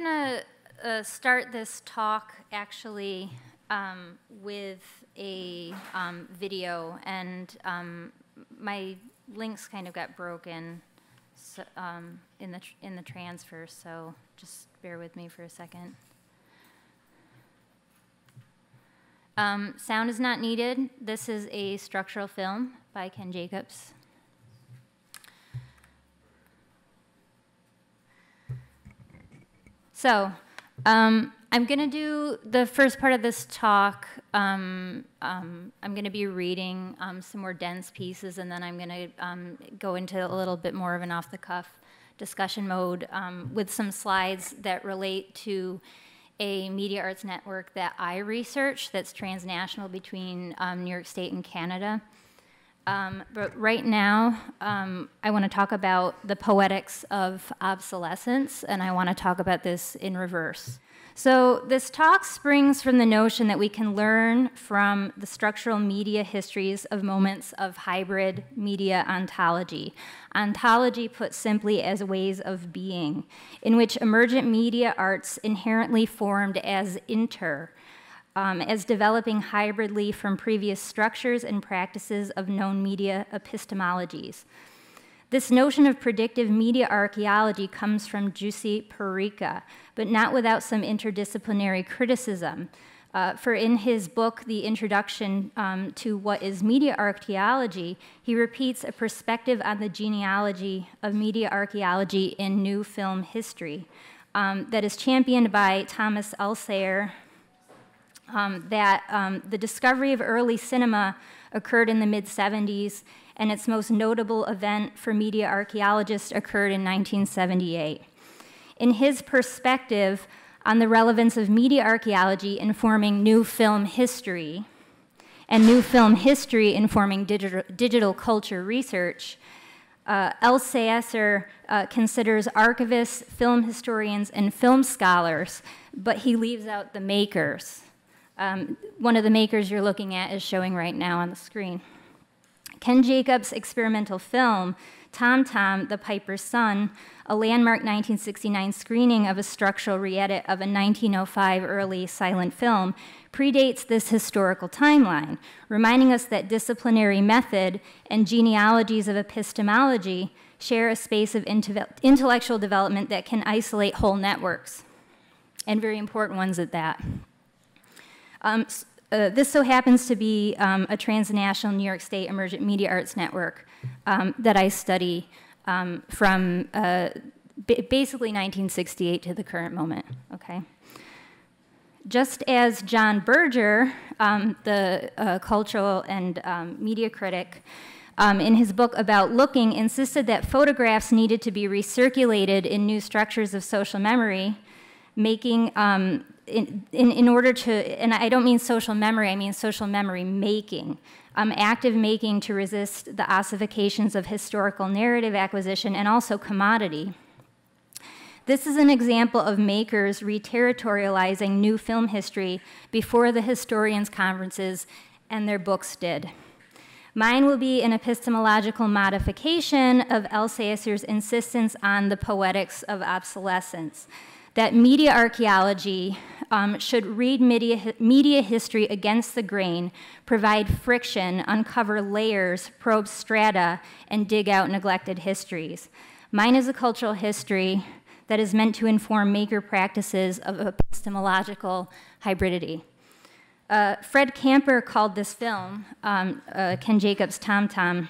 gonna start this talk actually with a video, and my links kind of got broken so, in the transfer, so just bear with me for a second. Sound is not needed. This is a structural film by Ken Jacobs. So, I'm going to do the first part of this talk. I'm going to be reading some more dense pieces, and then I'm going to go into a little bit more of an off-the-cuff discussion mode with some slides that relate to a media arts network that I research that's transnational between New York State and Canada. But right now, I want to talk about the poetics of obsolescence, and I want to talk about this in reverse. So this talk springs from the notion that we can learn from the structural media histories of moments of hybrid media ontology. Ontology, put simply, as ways of being, in which emergent media arts inherently formed as inter, as developing hybridly from previous structures and practices of known media epistemologies. This notion of predictive media archaeology comes from Jussi Parikka, but not without some interdisciplinary criticism. For in his book, The Introduction to What is Media Archaeology, he repeats a perspective on the genealogy of media archaeology in new film history that is championed by Thomas Elsaesser, that the discovery of early cinema occurred in the mid-70s, and its most notable event for media archaeologists occurred in 1978. In his perspective on the relevance of media archaeology informing new film history, and new film history informing digital culture research, Elsaesser considers archivists, film historians, and film scholars, but he leaves out the makers. One of the makers you're looking at is showing right now on the screen. Ken Jacobs' experimental film, Tom Tom, The Piper's Son, a landmark 1969 screening of a structural re-edit of a 1905 early silent film, predates this historical timeline, reminding us that disciplinary method and genealogies of epistemology share a space of intellectual development that can isolate whole networks, and very important ones at that. This so happens to be a transnational New York State emergent media arts network that I study from basically 1968 to the current moment, okay? Just as John Berger, the cultural and media critic, in his book About Looking, insisted that photographs needed to be recirculated in new structures of social memory, making in order to, and I don't mean social memory, I mean social memory making, active making to resist the ossifications of historical narrative acquisition and also commodity. This is an example of makers re-territorializing new film history before the historians' conferences and their books did. Mine will be an epistemological modification of Elsaesser's insistence on the poetics of obsolescence, that media archaeology should read media history against the grain, provide friction, uncover layers, probe strata, and dig out neglected histories. Mine is a cultural history that is meant to inform maker practices of epistemological hybridity. Fred Camper called this film, Ken Jacobs' Tom Tom,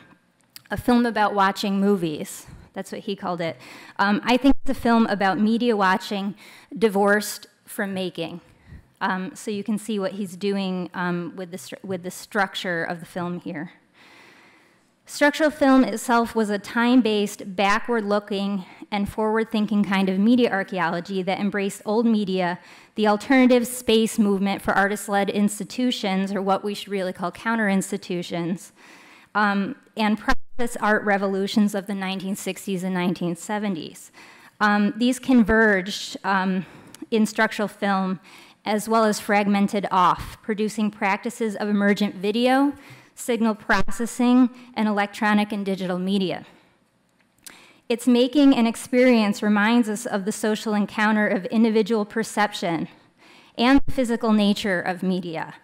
a film about watching movies. That's what he called it. I think it's a film about media watching divorced from making. So you can see what he's doing with the structure of the film here. Structural film itself was a time-based, backward-looking, and forward-thinking kind of media archaeology that embraced old media, the alternative space movement for artist-led institutions, or what we should really call counter-institutions, and process art revolutions of the 1960s and 1970s. These converged in structural film as well as fragmented off, producing practices of emergent video, signal processing, and electronic and digital media. Its making and experience reminds us of the social encounter of individual perception and the physical nature of media,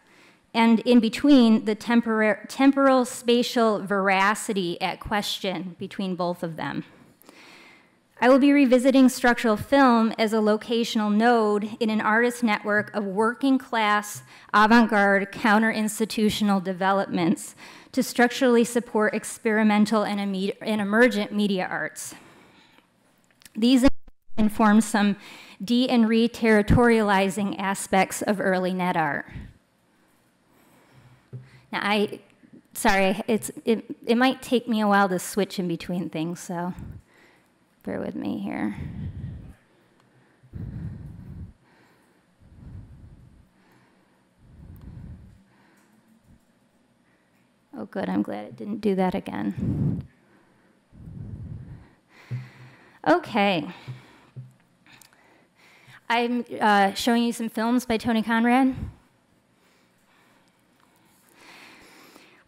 and in between the temporal spatial veracity at question between both of them. I will be revisiting structural film as a locational node in an artist network of working class, avant-garde, counter-institutional developments to structurally support experimental and emergent media arts. These inform some de- and re-territorializing aspects of early net art. Now, sorry, it might take me a while to switch in between things, so bear with me here. Oh, good, I'm glad it didn't do that again. Okay. I'm showing you some films by Tony Conrad.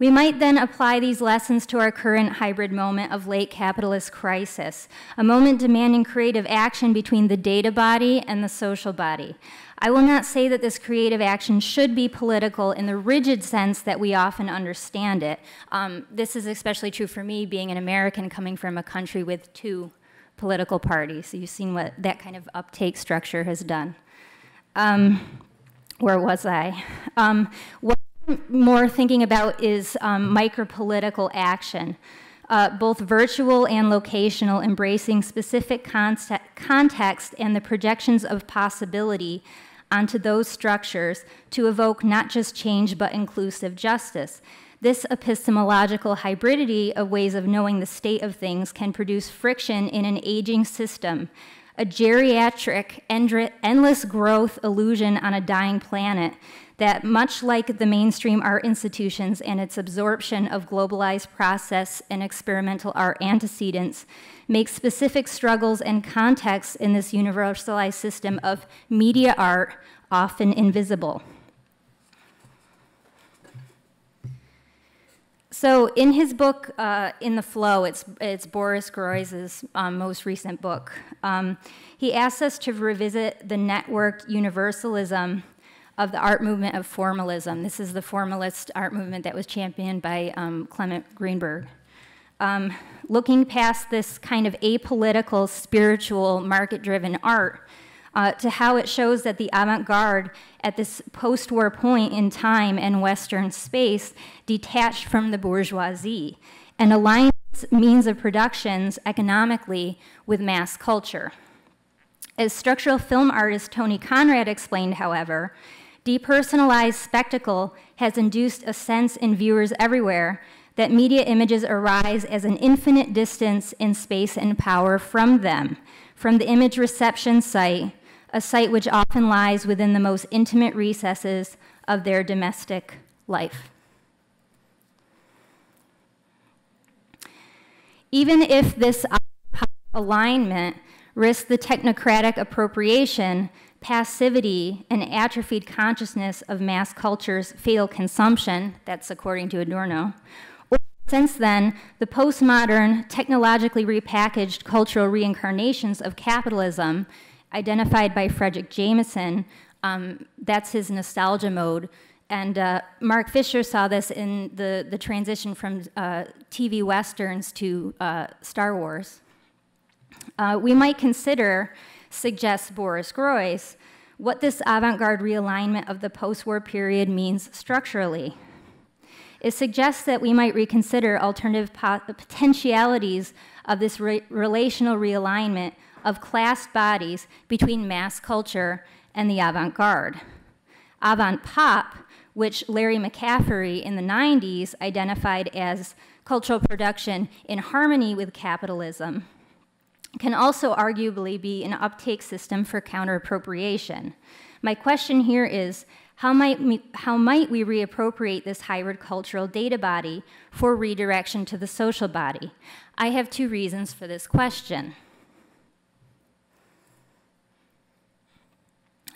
We might then apply these lessons to our current hybrid moment of late capitalist crisis, a moment demanding creative action between the data body and the social body. I will not say that this creative action should be political in the rigid sense that we often understand it. This is especially true for me, being an American coming from a country with two political parties. So you've seen what that kind of uptake structure has done. Where was I? What more thinking about is micropolitical action, both virtual and locational, embracing specific context and the projections of possibility onto those structures to evoke not just change but inclusive justice. This epistemological hybridity of ways of knowing the state of things can produce friction in an aging system, a geriatric, endless growth illusion on a dying planet that, much like the mainstream art institutions and its absorption of globalized process and experimental art antecedents, makes specific struggles and contexts in this universalized system of media art often invisible. So in his book, In the Flow, it's Boris Groys' most recent book, he asks us to revisit the networked universalism of the art movement of formalism. This is the formalist art movement that was championed by Clement Greenberg. Looking past this kind of apolitical, spiritual, market-driven art to how it shows that the avant-garde at this post-war point in time and Western space detached from the bourgeoisie and aligns means of productions economically with mass culture. As structural film artist Tony Conrad explained, however, depersonalized spectacle has induced a sense in viewers everywhere that media images arise as an infinite distance in space and power from them, from the image reception site, a site which often lies within the most intimate recesses of their domestic life. Even if this alignment risks the technocratic appropriation, passivity, and atrophied consciousness of mass culture's fatal consumption, that's according to Adorno, since then, the postmodern, technologically repackaged cultural reincarnations of capitalism, identified by Fredric Jameson, that's his nostalgia mode, and Mark Fisher saw this in the transition from TV Westerns to Star Wars. We might consider, suggests Boris Groys, what this avant-garde realignment of the post-war period means structurally. It suggests that we might reconsider alternative potentialities of this relational realignment of class bodies between mass culture and the avant-garde. Avant-pop, which Larry McCaffery in the 90s identified as cultural production in harmony with capitalism, can also arguably be an uptake system for counter-appropriation. My question here is, how might we reappropriate this hybrid cultural data body for redirection to the social body? I have two reasons for this question.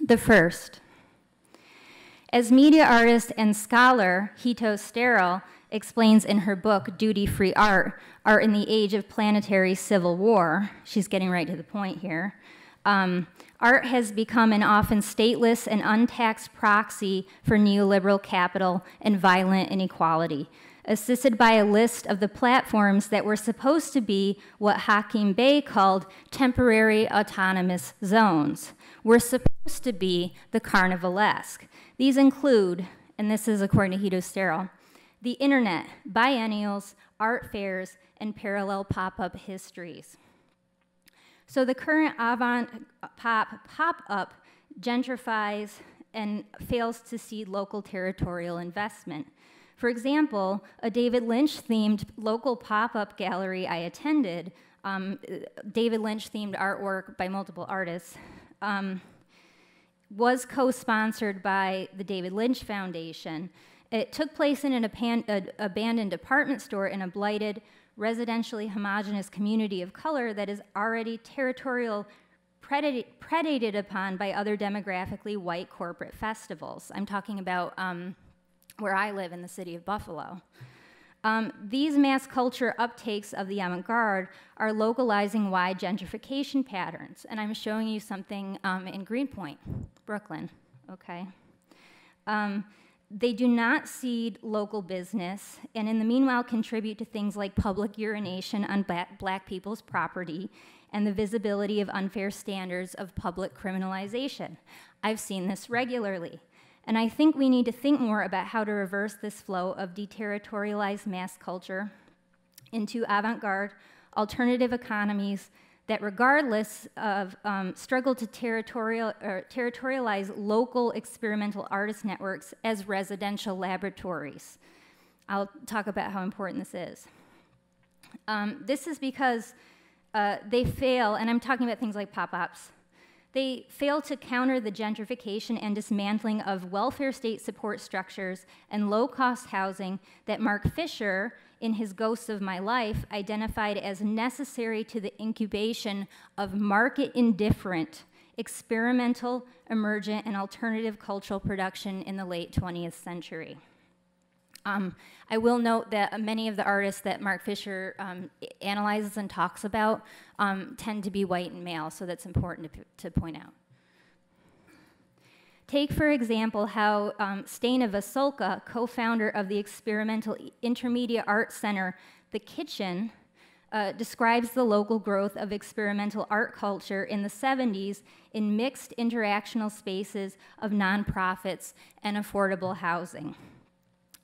The first, as media artist and scholar Hito Steyerl explains in her book, Duty-Free Art, Art in the Age of Planetary Civil War. She's getting right to the point here. Art has become an often stateless and untaxed proxy for neoliberal capital and violent inequality, assisted by a list of the platforms that were supposed to be what Hakim Bey called temporary autonomous zones. Were supposed to be the carnivalesque. These include, and this is according to Hito Steyerl, the internet, biennials, art fairs, and parallel pop-up histories. So the current avant-pop gentrifies and fails to seed local territorial investment. For example, a David Lynch-themed local pop-up gallery I attended, David Lynch-themed artwork by multiple artists, was co-sponsored by the David Lynch Foundation. It took place in an abandoned department store in a blighted, residentially homogenous community of color that is already territorial predated upon by other demographically white corporate festivals. I'm talking about where I live in the city of Buffalo. These mass culture uptakes of the avant-garde are localizing wide gentrification patterns, and I'm showing you something in Greenpoint, Brooklyn, okay? They do not seed local business, and in the meanwhile contribute to things like public urination on black people's property and the visibility of unfair standards of public criminalization. I've seen this regularly, and I think we need to think more about how to reverse this flow of deterritorialized mass culture into avant-garde alternative economies that regardless of struggle to territorialize local experimental artist networks as residential laboratories. I'll talk about how important this is. This is because they fail, and I'm talking about things like pop-ups, they fail to counter the gentrification and dismantling of welfare state support structures and low-cost housing that Mark Fisher, in his Ghosts of My Life, identified as necessary to the incubation of market-indifferent, experimental, emergent, and alternative cultural production in the late 20th century. I will note that many of the artists that Mark Fisher analyzes and talks about tend to be white and male, so that's important to point out. Take, for example, how Steina Vasulka, co-founder of the experimental Intermedia Art Center, The Kitchen, describes the local growth of experimental art culture in the 70s in mixed interactional spaces of nonprofits and affordable housing.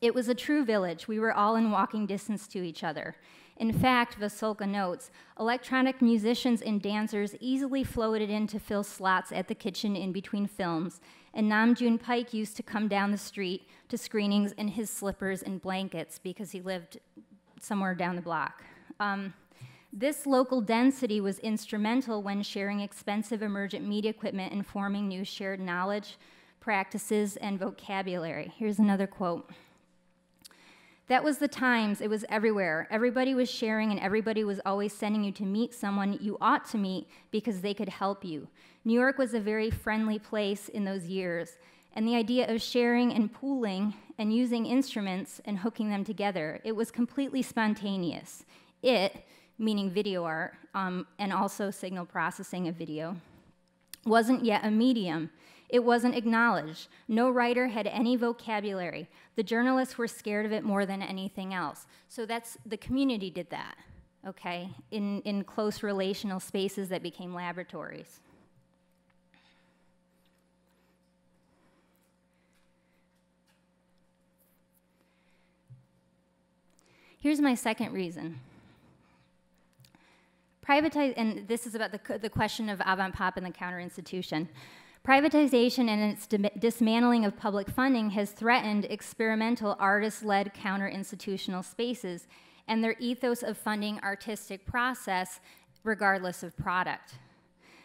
It was a true village. We were all in walking distance to each other. In fact, Vasulka notes, electronic musicians and dancers easily floated in to fill slots at The Kitchen in between films, and Nam June Paik used to come down the street to screenings in his slippers and blankets because he lived somewhere down the block. This local density was instrumental when sharing expensive emergent media equipment and forming new shared knowledge, practices, and vocabulary. Here's another quote. That was the times, it was everywhere. Everybody was sharing and everybody was always sending you to meet someone you ought to meet because they could help you. New York was a very friendly place in those years, and the idea of sharing and pooling and using instruments and hooking them together, it was completely spontaneous. It, meaning video art, and also signal processing of video, wasn't yet a medium. It wasn't acknowledged. No writer had any vocabulary. The journalists were scared of it more than anything else. So that's, the community did that, okay, in close relational spaces that became laboratories. Here's my second reason. Privatize, and this is about the question of avant-pop and the counter-institution. Privatization and its dismantling of public funding has threatened experimental artist-led counter-institutional spaces and their ethos of funding artistic process regardless of product.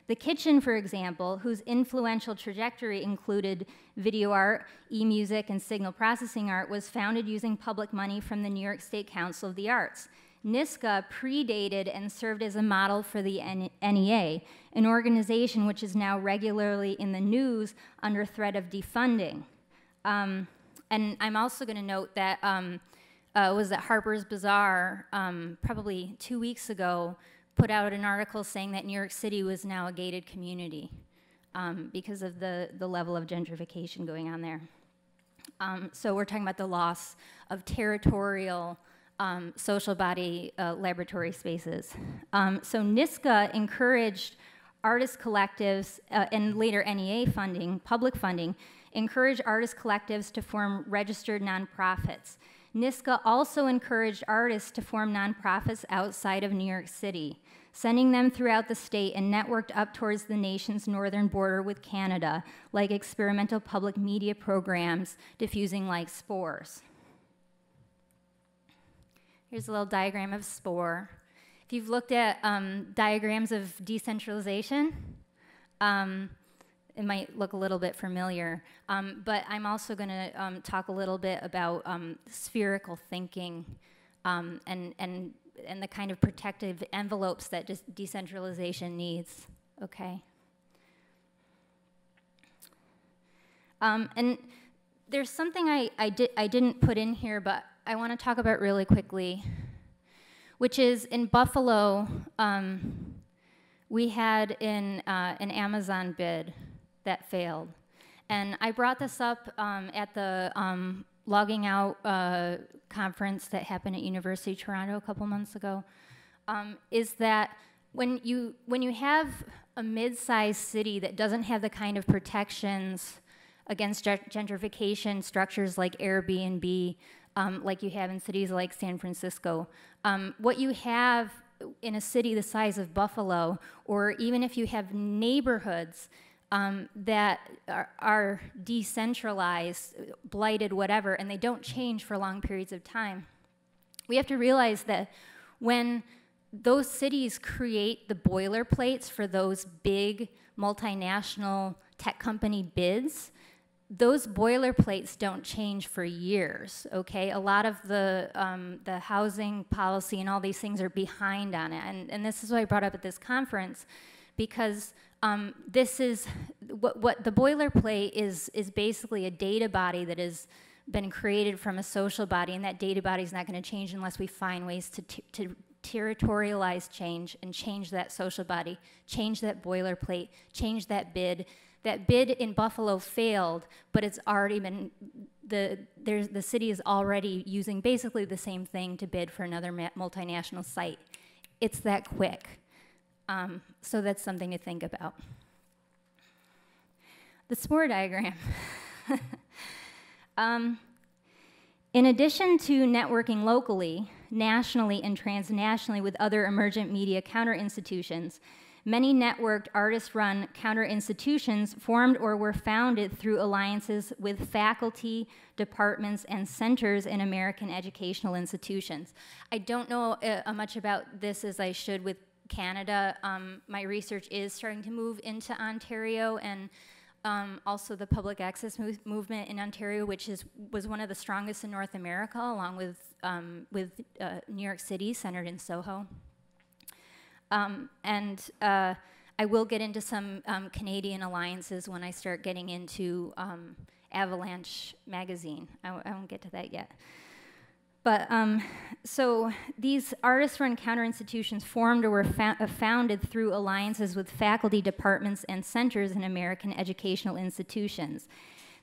The Kitchen, for example, whose influential trajectory included video art, e-music, and signal processing art, was founded using public money from the New York State Council of the Arts. NYSCA predated and served as a model for the NEA, an organization which is now regularly in the news under threat of defunding. And I'm also going to note that was that Harper's Bazaar, probably 2 weeks ago, put out an article saying that New York City was now a gated community because of the level of gentrification going on there. So we're talking about the loss of territorial social body laboratory spaces. So NYSCA encouraged artist collectives, and later NEA funding, public funding, encouraged artist collectives to form registered nonprofits. NYSCA also encouraged artists to form nonprofits outside of New York City, sending them throughout the state and networked up towards the nation's northern border with Canada, like experimental public media programs diffusing like spores. Here's a little diagram of spore. If you've looked at diagrams of decentralization, it might look a little bit familiar, but I'm also going to talk a little bit about spherical thinking and the kind of protective envelopes that just decentralization needs. Okay. And there's something I didn't put in here, but I want to talk about really quickly, which is in Buffalo, we had an Amazon bid that failed. And I brought this up at the Logging Out conference that happened at University of Toronto a couple months ago, is that when you have a mid-sized city that doesn't have the kind of protections against gentrification structures like Airbnb, like you have in cities like San Francisco, what you have in a city the size of Buffalo, or even if you have neighborhoods that are decentralized, blighted, whatever, and they don't change for long periods of time. We have to realize that when those cities create the boilerplates for those big multinational tech company bids, those boilerplates don't change for years, okay? A lot of the housing policy and all these things are behind on it. And this is what I brought up at this conference, because this is, what the boilerplate is basically a data body that has been created from a social body, and that data body is not gonna change unless we find ways to territorialize change and change that social body, change that boilerplate, change that bid. That bid in Buffalo failed, but it's already been, the city is already using basically the same thing to bid for another multinational site. It's that quick. So that's something to think about. The spore diagram. In addition to networking locally, nationally, and transnationally with other emergent media counter institutions, many networked, artist-run counter-institutions formed or were founded through alliances with faculty, departments, and centers in American educational institutions. I don't know much about this as I should with Canada. My research is starting to move into Ontario and also the public access movement in Ontario, which was one of the strongest in North America, along with New York City, centered in Soho. And I will get into some Canadian alliances when I start getting into Avalanche magazine. I won't get to that yet. But so these artist-run counter-institutions formed or were founded through alliances with faculty, departments, and centers in American educational institutions.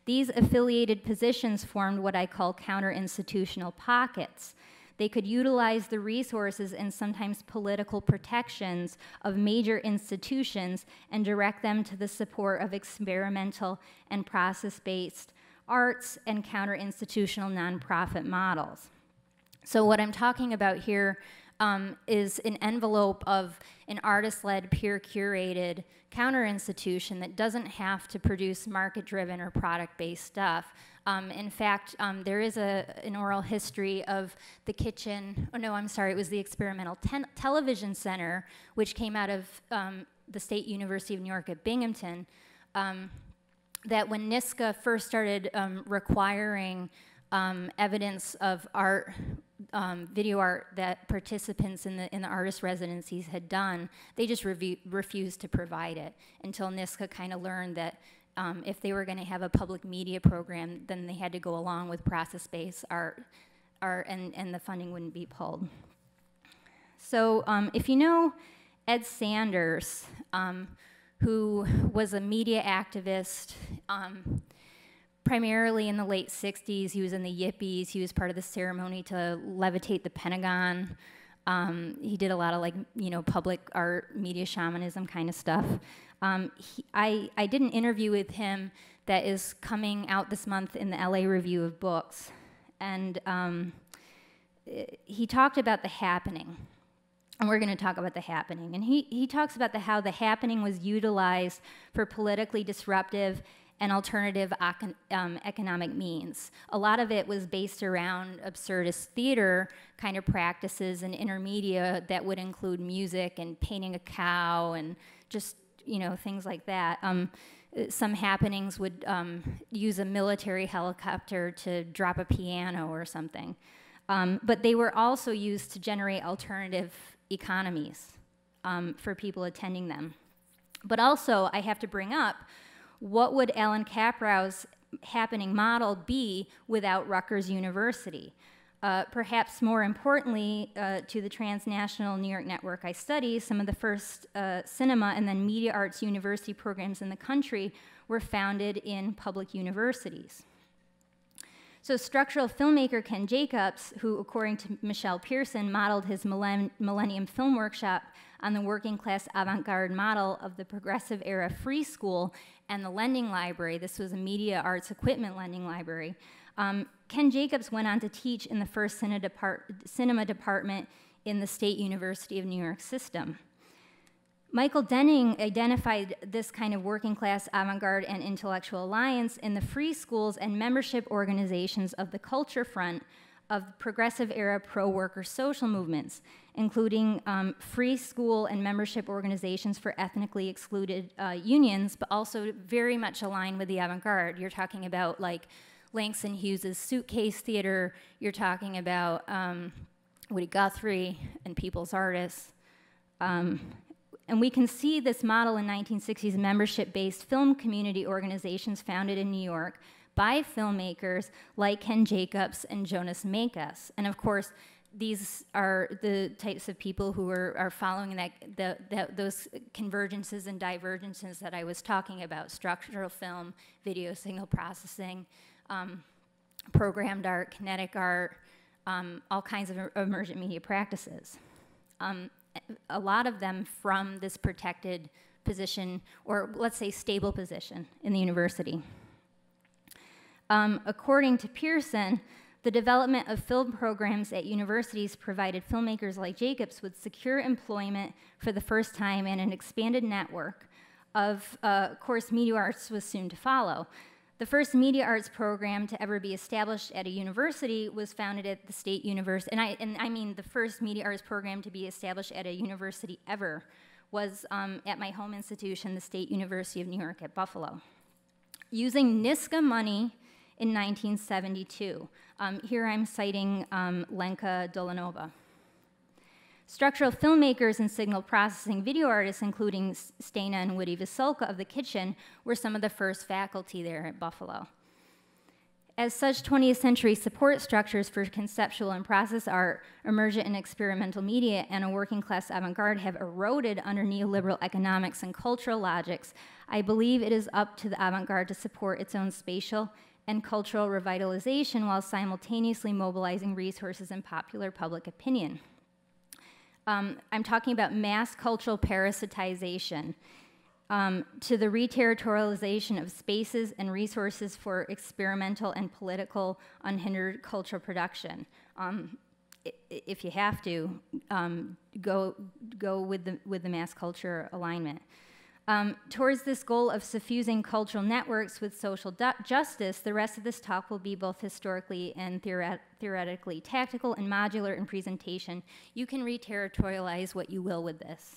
These affiliated positions formed what I call counter-institutional pockets. They could utilize the resources and sometimes political protections of major institutions and direct them to the support of experimental and process-based arts and counter-institutional nonprofit models. So what I'm talking about here is an envelope of an artist-led, peer-curated counter-institution that doesn't have to produce market-driven or product-based stuff. In fact, there is an oral history of The Kitchen, oh no, I'm sorry, it was the Experimental Television Center, which came out of the State University of New York at Binghamton, that when NYSCA first started requiring evidence of art, video art that participants in the artist residencies had done, they just refused to provide it until NYSCA kind of learned that if they were going to have a public media program, then they had to go along with process-based art. art, and the funding wouldn't be pulled. So if you know Ed Sanders, who was a media activist, primarily in the late 60s, he was in the Yippies, he was part of the ceremony to levitate the Pentagon. He did a lot of, like, you know, public art, media shamanism kind of stuff. I did an interview with him that is coming out this month in the LA Review of Books, and he talked about The Happening, and we're going to talk about The Happening. And he talks about how The Happening was utilized for politically disruptive and alternative economic means. A lot of it was based around absurdist theater kind of practices and intermedia that would include music and painting a cow and just, you know, things like that. Some happenings would use a military helicopter to drop a piano or something. But they were also used to generate alternative economies for people attending them. But also, I have to bring up, what would Alan Caprow's happening model be without Rutgers University? Perhaps more importantly, to the transnational New York network I study, some of the first cinema and then media arts university programs in the country were founded in public universities. So structural filmmaker Ken Jacobs, who, according to Michelle Pearson, modeled his Millennium Film Workshop on the working-class avant-garde model of the progressive-era free school and the lending library. This was a media arts equipment lending library. Ken Jacobs went on to teach in the first cinema department in the State University of New York system. Michael Denning identified this kind of working-class avant-garde and intellectual alliance in the free schools and membership organizations of the culture front of progressive-era pro-worker social movements, including free school and membership organizations for ethnically excluded unions, but also very much aligned with the avant-garde. You're talking about, like, Langston Hughes's Suitcase Theater. You're talking about Woody Guthrie and People's Artists. And we can see this model in 1960s membership-based film community organizations founded in New York by filmmakers like Ken Jacobs and Jonas Mekas. And of course, these are the types of people who are following those convergences and divergences that I was talking about: structural film, video signal processing, programmed art, kinetic art, all kinds of emergent media practices. A lot of them from this protected position, or let's say stable position, in the university. According to Pearson, the development of film programs at universities provided filmmakers like Jacobs with secure employment for the first time, and an expanded network of course, media arts was soon to follow. The first media arts program to ever be established at a university was founded at the State University, and I mean the first media arts program to be established at a university ever was at my home institution, the State University of New York at Buffalo, using NYSCA money in 1972. Here I'm citing Lenka Dolanova. Structural filmmakers and signal processing video artists, including Steina and Woody Vasulka of The Kitchen, were some of the first faculty there at Buffalo. As such, 20th century support structures for conceptual and process art, emergent and experimental media, and a working-class avant-garde have eroded under neoliberal economics and cultural logics. I believe it is up to the avant-garde to support its own spatial and cultural revitalization while simultaneously mobilizing resources and popular public opinion. I'm talking about mass cultural parasitization to the re-territorialization of spaces and resources for experimental and political unhindered cultural production. If you have to, go with the mass culture alignment. Towards this goal of suffusing cultural networks with social justice, the rest of this talk will be both historically and theoretically tactical and modular in presentation. You can re-territorialize what you will with this.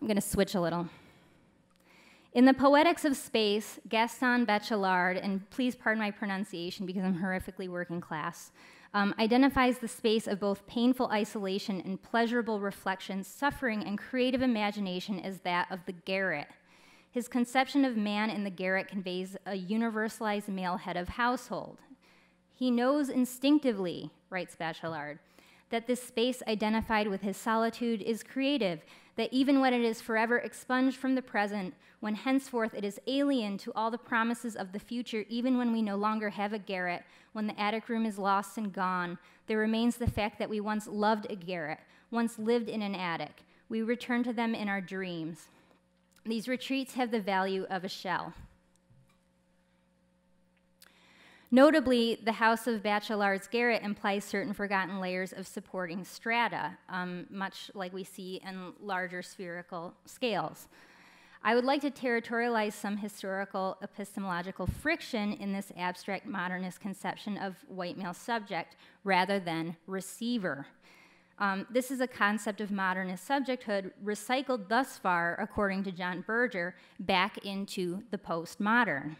I'm going to switch a little. In The Poetics of Space, Gaston Bachelard, and please pardon my pronunciation because I'm horrifically working class, identifies the space of both painful isolation and pleasurable reflection, suffering, and creative imagination as that of the garret. His conception of man in the garret conveys a universalized male head of household. He knows instinctively, writes Bachelard, that this space identified with his solitude is creative, that even when it is forever expunged from the present, when henceforth it is alien to all the promises of the future, even when we no longer have a garret, when the attic room is lost and gone, there remains the fact that we once loved a garret, once lived in an attic. We return to them in our dreams. These retreats have the value of a shell. Notably, the house of Bachelard's garret implies certain forgotten layers of supporting strata, much like we see in larger spherical scales. I would like to territorialize some historical epistemological friction in this abstract modernist conception of white male subject rather than receiver. This is a concept of modernist subjecthood recycled thus far, according to John Berger, back into the postmodern.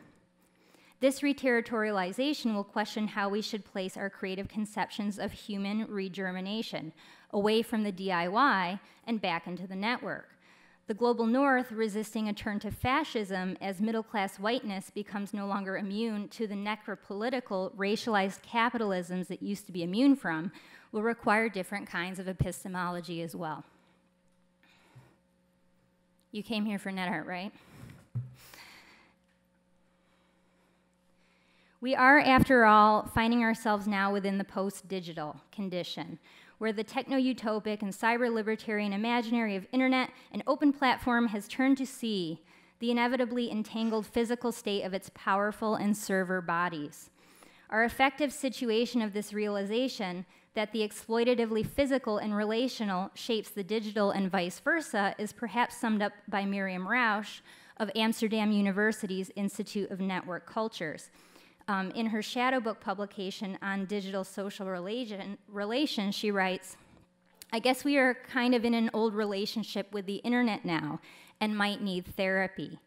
This reterritorialization will question how we should place our creative conceptions of human regermination, away from the DIY and back into the network. The global north, resisting a turn to fascism as middle-class whiteness becomes no longer immune to the necropolitical, racialized capitalisms it used to be immune from, will require different kinds of epistemology as well. You came here for net art, right? We are, after all, finding ourselves now within the post-digital condition, where the techno-utopic and cyber-libertarian imaginary of internet and open platform has turned to see the inevitably entangled physical state of its powerful and server bodies. Our effective situation of this realization that the exploitatively physical and relational shapes the digital and vice versa is perhaps summed up by Miriam Rauch of Amsterdam University's Institute of Network Cultures. In her shadow book publication on digital social relations, she writes, "I guess we are kind of in an old relationship with the internet now and might need therapy.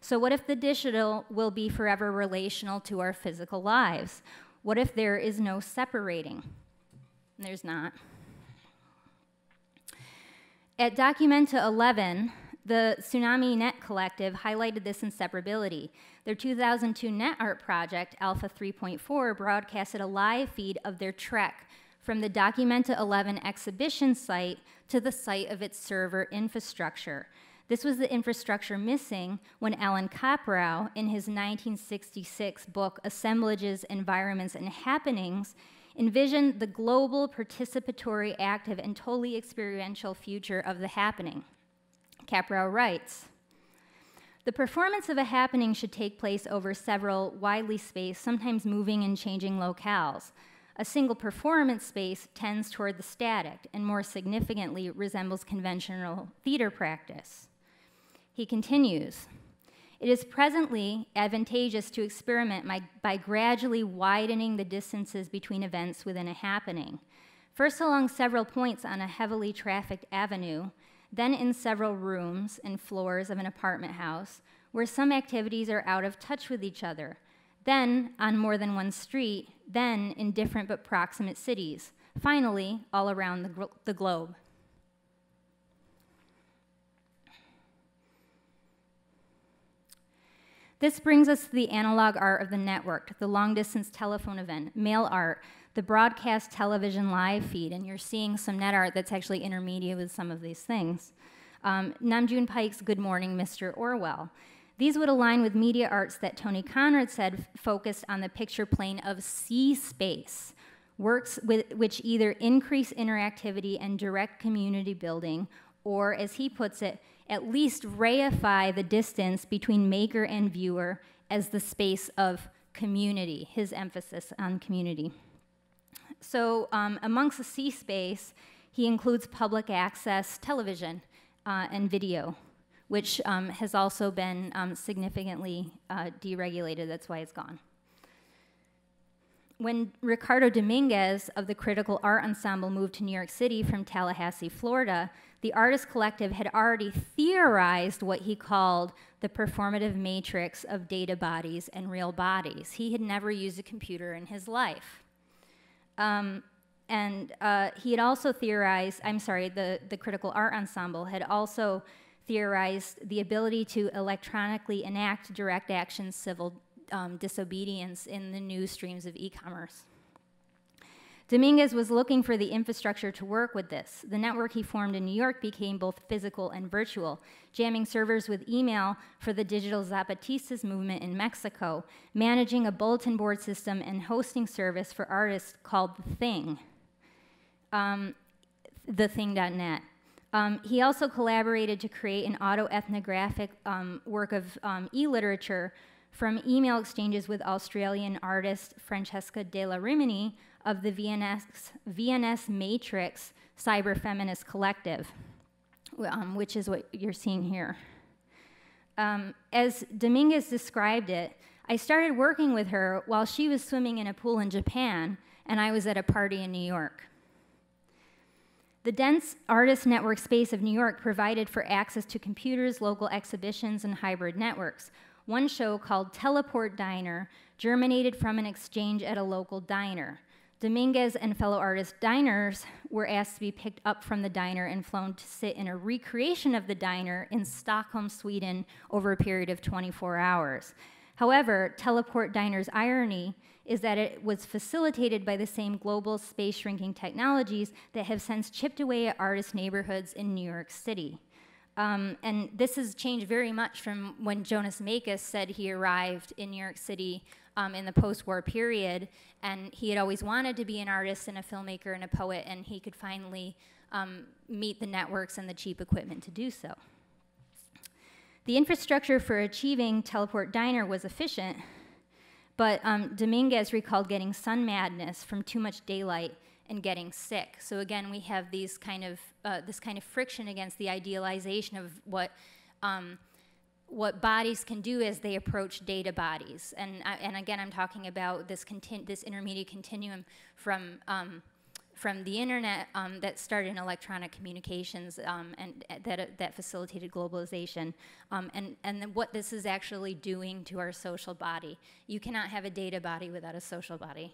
So what if the digital will be forever relational to our physical lives? What if there is no separating?" And there's not. At Documenta 11, the Tsunami Net Collective highlighted this inseparability. Their 2002 net art project, Alpha 3.4, broadcasted a live feed of their trek from the Documenta 11 exhibition site to the site of its server infrastructure. This was the infrastructure missing when Alan Koprow, in his 1966 book, Assemblages, Environments, and Happenings, envisioned the global, participatory, active, and totally experiential future of the happening. Koprow writes, "The performance of a happening should take place over several widely spaced, sometimes moving and changing locales. A single performance space tends toward the static and more significantly resembles conventional theater practice." He continues, "It is presently advantageous to experiment by gradually widening the distances between events within a happening, first along several points on a heavily trafficked avenue, then in several rooms and floors of an apartment house where some activities are out of touch with each other, then on more than one street, then in different but proximate cities, finally all around the globe." This brings us to the analog art of the network, the long-distance telephone event, mail art, the broadcast television live feed, and you're seeing some net art that's actually intermediate with some of these things. Nam June Paik's Good Morning, Mr. Orwell. These would align with media arts that Tony Conrad said focused on the picture plane of C-space, works which either increase interactivity and direct community building, or, as he puts it, at least reify the distance between maker and viewer as the space of community, his emphasis on community. So amongst the C space, he includes public access television and video, which has also been significantly deregulated. That's why it's gone. When Ricardo Dominguez of the Critical Art Ensemble moved to New York City from Tallahassee, Florida, the artist collective had already theorized what he called the performative matrix of data bodies and real bodies. He had never used a computer in his life. He had also theorized, the Critical Art Ensemble had also theorized the ability to electronically enact direct action civil disobedience in the new streams of e-commerce. Dominguez was looking for the infrastructure to work with this. The network he formed in New York became both physical and virtual, jamming servers with email for the digital Zapatistas movement in Mexico, managing a bulletin board system and hosting service for artists called The Thing, thething.net. He also collaborated to create an autoethnographic work of e-literature from email exchanges with Australian artist Francesca Della Rimini of the VNS Matrix Cyber Feminist Collective, which is what you're seeing here. As Dominguez described it, I started working with her while she was swimming in a pool in Japan, and I was at a party in New York. The dense artist network space of New York provided for access to computers, local exhibitions, and hybrid networks. One show called Teleport Diner germinated from an exchange at a local diner. Dominguez and fellow artist diners were asked to be picked up from the diner and flown to sit in a recreation of the diner in Stockholm, Sweden, over a period of 24 hours. However, Teleport Diner's irony is that it was facilitated by the same global space shrinking technologies that have since chipped away at artist neighborhoods in New York City. And this has changed very much from when Jonas Mekas said he arrived in New York City in the post-war period, and he had always wanted to be an artist and a filmmaker and a poet, and he could finally meet the networks and the cheap equipment to do so. The infrastructure for achieving Teleport Diner was efficient, but Dominguez recalled getting sun madness from too much daylight and getting sick. So again, we have these kind of, this kind of friction against the idealization of what bodies can do as they approach data bodies. And again, I'm talking about this, this intermediate continuum from the internet that started in electronic communications and that facilitated globalization, and what this is actually doing to our social body. You cannot have a data body without a social body.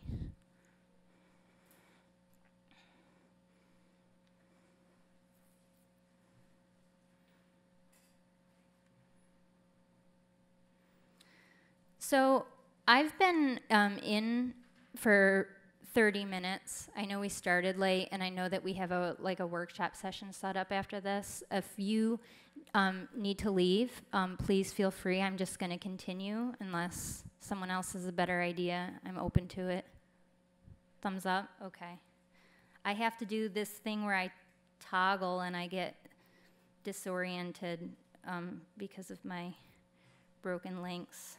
So I've been in for 30 minutes. I know we started late, and I know that we have a workshop session set up after this. If you need to leave, please feel free. I'm just going to continue unless someone else has a better idea. I'm open to it. Thumbs up? Okay. I have to do this thing where I toggle and I get disoriented because of my broken links.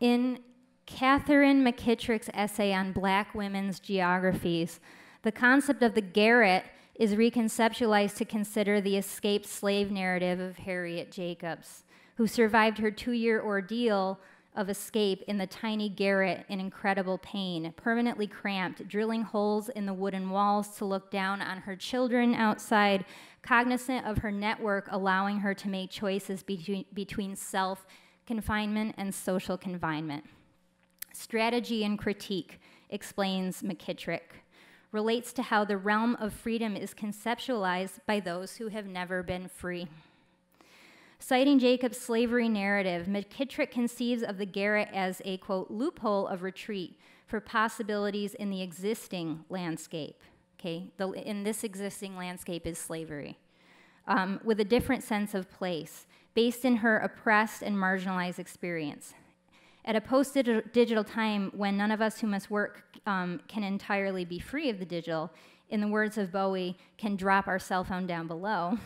In Catherine McKittrick's essay on Black women's geographies, the concept of the garret is reconceptualized to consider the escaped slave narrative of Harriet Jacobs, who survived her two-year ordeal of escape in the tiny garret in incredible pain, permanently cramped, drilling holes in the wooden walls to look down on her children outside, cognizant of her network allowing her to make choices between self confinement and social confinement. Strategy and critique, explains McKittrick, relates to how the realm of freedom is conceptualized by those who have never been free. Citing Jacob's slavery narrative, McKittrick conceives of the garret as a, quote, loophole of retreat for possibilities in the existing landscape. Okay, in this existing landscape is slavery, with a different sense of place, based in her oppressed and marginalized experience. At a post-digital time when none of us who must work can entirely be free of the digital, in the words of Bowie, can drop our cell phone down below,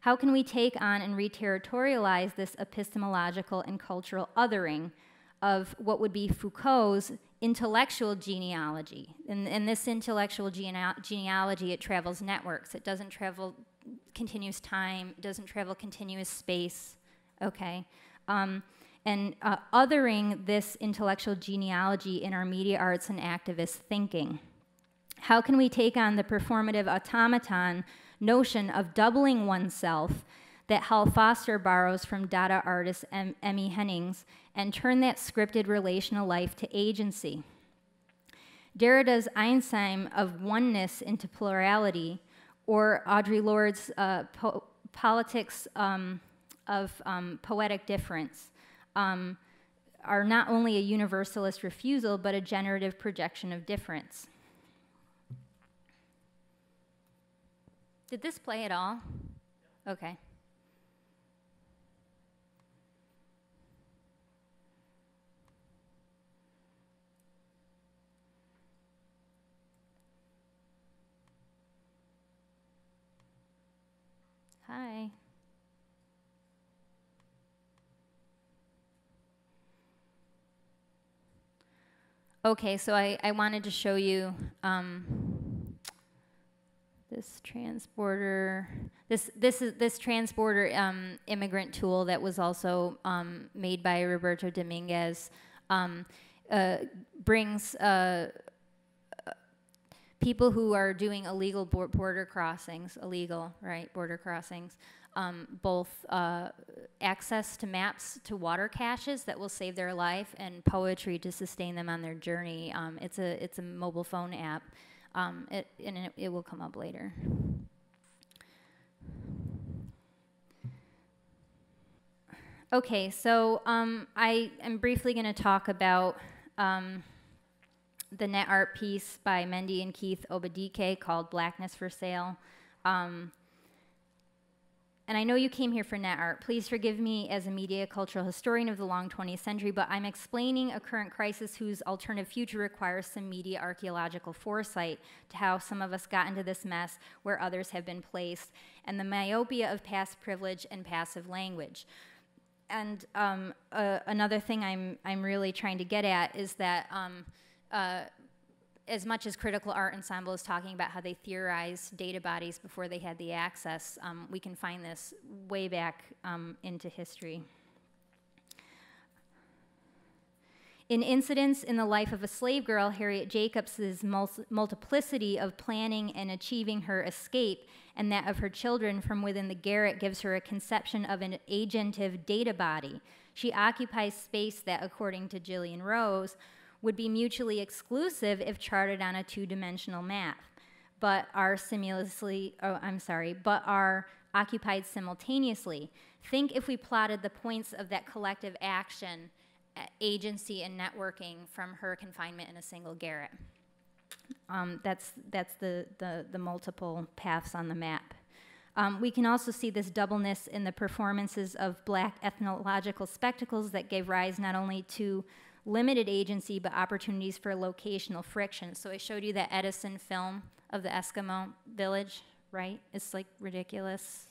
how can we take on and re-territorialize this epistemological and cultural othering of what would be Foucault's intellectual genealogy? In this intellectual genealogy, it travels networks. It doesn't travel continuous time, doesn't travel continuous space, okay? And othering this intellectual genealogy in our media arts and activist thinking. How can we take on the performative automaton notion of doubling oneself that Hal Foster borrows from Dada artist Emmy Hennings and turned that scripted relational life to agency. Derrida's Einsheim of oneness into plurality, or Audre Lorde's politics of poetic difference, are not only a universalist refusal, but a generative projection of difference. Did this play at all? Okay. Hi. Okay, so I wanted to show you this transborder, this transborder immigrant tool that was also made by Roberto Dominguez, brings people who are doing illegal border crossings, both access to maps, to water caches that will save their life, and poetry to sustain them on their journey. It's a mobile phone app. It will come up later. Okay, so I am briefly going to talk about the net art piece by Mendy and Keith Obadike called Blackness for Sale. And I know you came here for net art. Please forgive me as a media cultural historian of the long 20th century, but I'm explaining a current crisis whose alternative future requires some media archaeological foresight to how some of us got into this mess where others have been placed, and the myopia of past privilege and passive language. And another thing I'm really trying to get at is that as much as Critical Art Ensemble is talking about how they theorized data bodies before they had the access, we can find this way back into history. In Incidents in the Life of a Slave Girl, Harriet Jacobs's multiplicity of planning and achieving her escape and that of her children from within the garret gives her a conception of an agentive data body. She occupies space that, according to Gillian Rose, would be mutually exclusive if charted on a two-dimensional map, but are occupied simultaneously. Think if we plotted the points of that collective action, agency and networking from her confinement in a single garret. That's the multiple paths on the map. We can also see this doubleness in the performances of Black ethnological spectacles that gave rise not only to limited agency, but opportunities for locational friction. So I showed you that Edison film of the Eskimo village, right? It's like ridiculous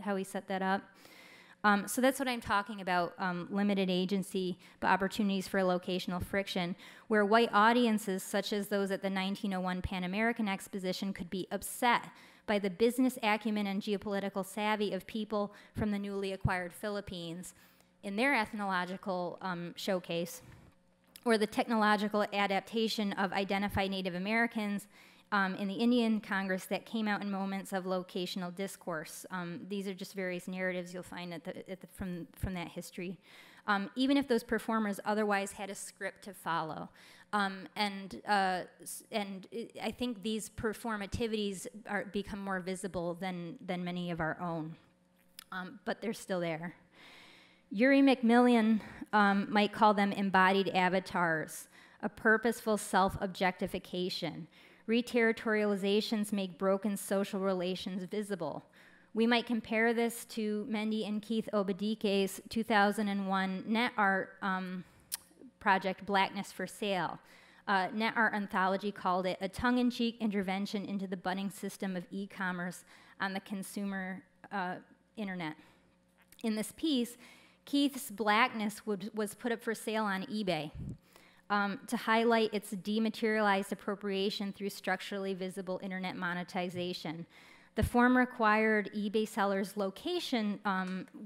how we set that up. So that's what I'm talking about, limited agency, but opportunities for locational friction, where white audiences, such as those at the 1901 Pan American Exposition, could be upset by the business acumen and geopolitical savvy of people from the newly acquired Philippines in their ethnological showcase, or the technological adaptation of identified Native Americans in the Indian Congress that came out in moments of locational discourse. These are just various narratives you'll find from that history, even if those performers otherwise had a script to follow. And I think these performativities become more visible than many of our own, but they're still there. Uri McMillian might call them embodied avatars, a purposeful self-objectification. Reterritorializations make broken social relations visible. We might compare this to Mendy and Keith Obadike's 2001 net art project, Blackness for Sale. Net Art Anthology called it a tongue-in-cheek intervention into the budding system of e-commerce on the consumer internet. In this piece, Keith's blackness was put up for sale on eBay to highlight its dematerialized appropriation through structurally visible internet monetization. The form required eBay seller's location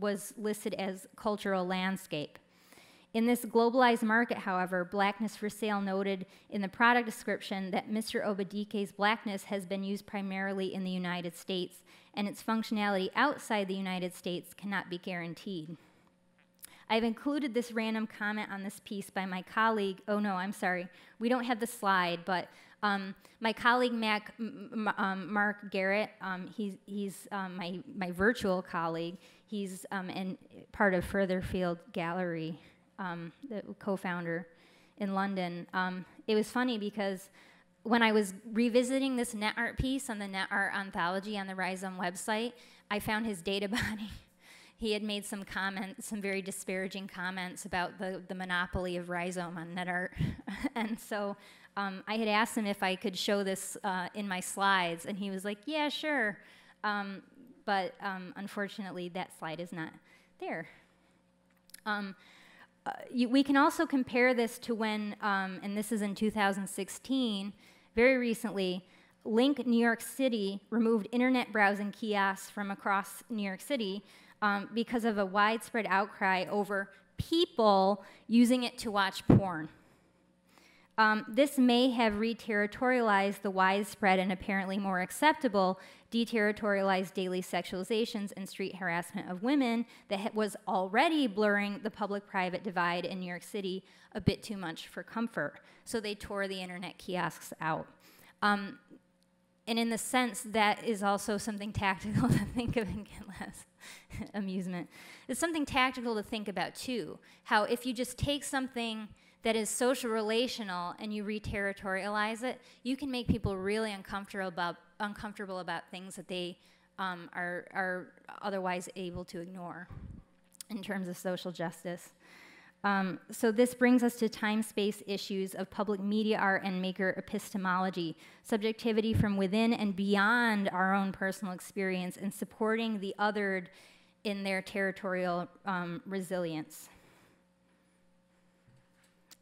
was listed as cultural landscape. In this globalized market, however, Blackness for Sale noted in the product description that Mr. Obadike's blackness has been used primarily in the United States and its functionality outside the United States cannot be guaranteed. I've included this random comment on this piece by my colleague, oh no, I'm sorry, we don't have the slide, but my colleague Mark Garrett, he's my virtual colleague, he's part of Furtherfield Gallery, the co-founder in London. It was funny because when I was revisiting this net art piece on the Net Art Anthology on the Rhizome website, I found his data body. He had made some comments, some very disparaging comments about the monopoly of Rhizome on net art. And so I had asked him if I could show this in my slides, and he was like, yeah, sure. But unfortunately, that slide is not there. We can also compare this to when, and this is in 2016, very recently, Link New York City removed internet browsing kiosks from across New York City because of a widespread outcry over people using it to watch porn. This may have re-territorialized the widespread and apparently more acceptable deterritorialized daily sexualizations and street harassment of women that was already blurring the public-private divide in New York City a bit too much for comfort. So they tore the internet kiosks out. And in the sense, that is also something tactical to think of in Kent's amusement. It's something tactical to think about, too. How if you just take something that is social relational and you re-territorialize it, you can make people really uncomfortable about things that they are otherwise able to ignore in terms of social justice. So this brings us to time-space issues of public media art and maker epistemology, subjectivity from within and beyond our own personal experience, and supporting the othered in their territorial resilience.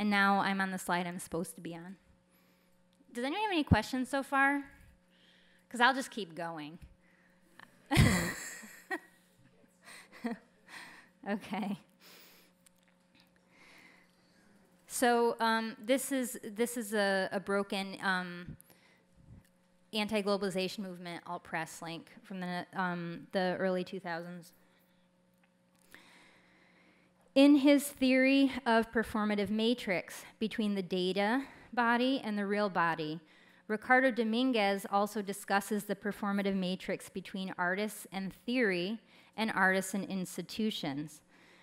And now I'm on the slide I'm supposed to be on. Does anyone have any questions so far? Because I'll just keep going. Okay. So this is a broken anti-globalization movement alt press link from the early 2000s. In his theory of performative matrix between the data body and the real body, Ricardo Dominguez also discusses the performative matrix between artists and theory and artists and institutions.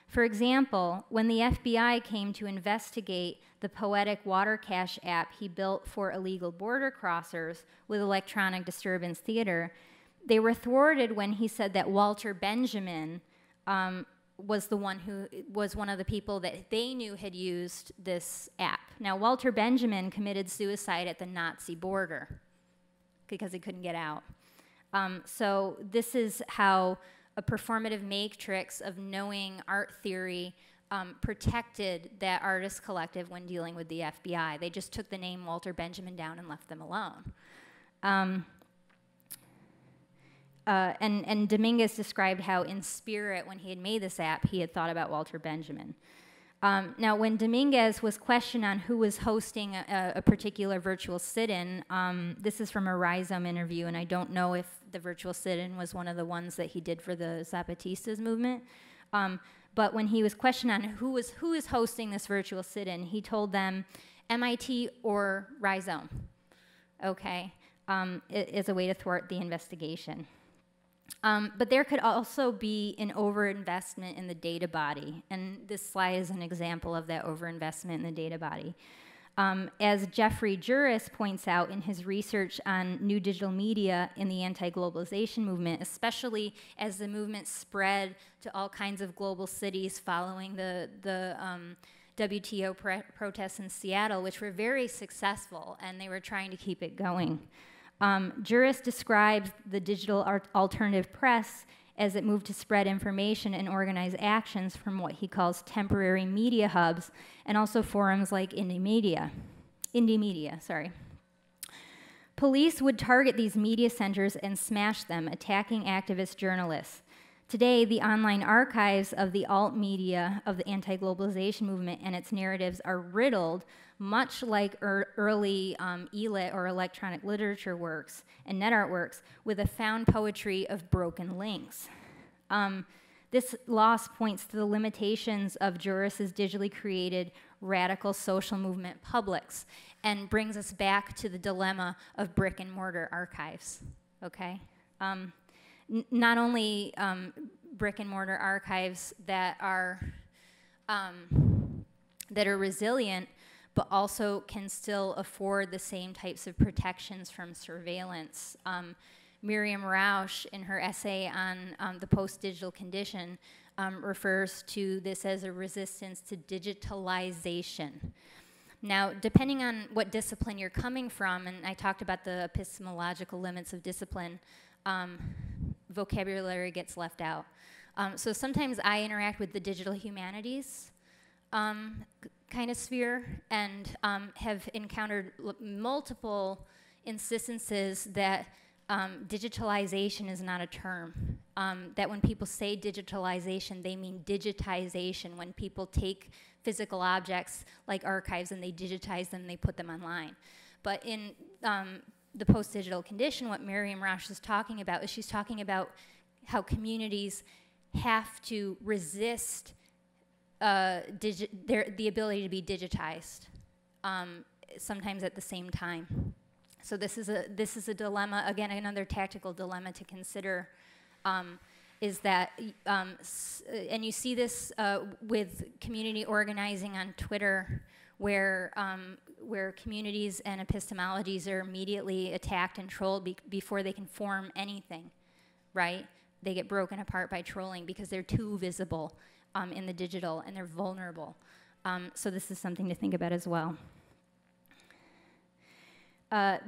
For example, when the FBI came to investigate the Poetic Water Cache app he built for illegal border crossers with electronic disturbance theater, they were thwarted when he said that Walter Benjamin was the one who was one of the people that they knew had used this app. Now, Walter Benjamin committed suicide at the Nazi border because he couldn't get out. So this is how a performative matrix of knowing art theory protected that artist collective when dealing with the FBI. They just took the name Walter Benjamin down and left them alone. And Dominguez described how in spirit, when he had made this app, he had thought about Walter Benjamin. Now, when Dominguez was questioned on who was hosting a particular virtual sit-in, this is from a Rhizome interview, and I don't know if the virtual sit-in was one of the ones that he did for the Zapatistas movement. But when he was questioned on who is hosting this virtual sit-in, he told them MIT or Rhizome, okay, as a way to thwart the investigation. But there could also be an overinvestment in the data body, and this slide is an example of that overinvestment in the data body. As Jeffrey Juris points out in his research on new digital media in the anti-globalization movement, especially as the movement spread to all kinds of global cities following the WTO protests in Seattle, which were very successful, and they were trying to keep it going. Juris describes the digital alternative press as it moved to spread information and organize actions from what he calls temporary media hubs and also forums like Indie Media. Police would target these media centers and smash them, attacking activist journalists. Today, the online archives of the alt media of the anti-globalization movement and its narratives are riddled much like early e-lit or electronic literature works and net art works, with a found poetry of broken links. This loss points to the limitations of Juris's digitally created radical social movement publics and brings us back to the dilemma of brick and mortar archives, okay? Not only brick and mortar archives that are resilient, but also can still afford the same types of protections from surveillance. Miriam Rauch, in her essay on the post-digital condition, refers to this as a resistance to digitalization. Now, depending on what discipline you're coming from, and I talked about the epistemological limits of discipline, vocabulary gets left out. So sometimes I interact with the digital humanities kind of sphere, and have encountered multiple instances that digitalization is not a term. That when people say digitalization, they mean digitization, when people take physical objects like archives and they digitize them, they put them online. But in the post-digital condition, what Miriam Rauch is talking about is she's talking about how communities have to resist the ability to be digitized, sometimes at the same time. So this is a dilemma, again, another tactical dilemma to consider, is that, and you see this with community organizing on Twitter, where communities and epistemologies are immediately attacked and trolled before they can form anything, right? They get broken apart by trolling because they're too visible in the digital, and they're vulnerable. So this is something to think about as well.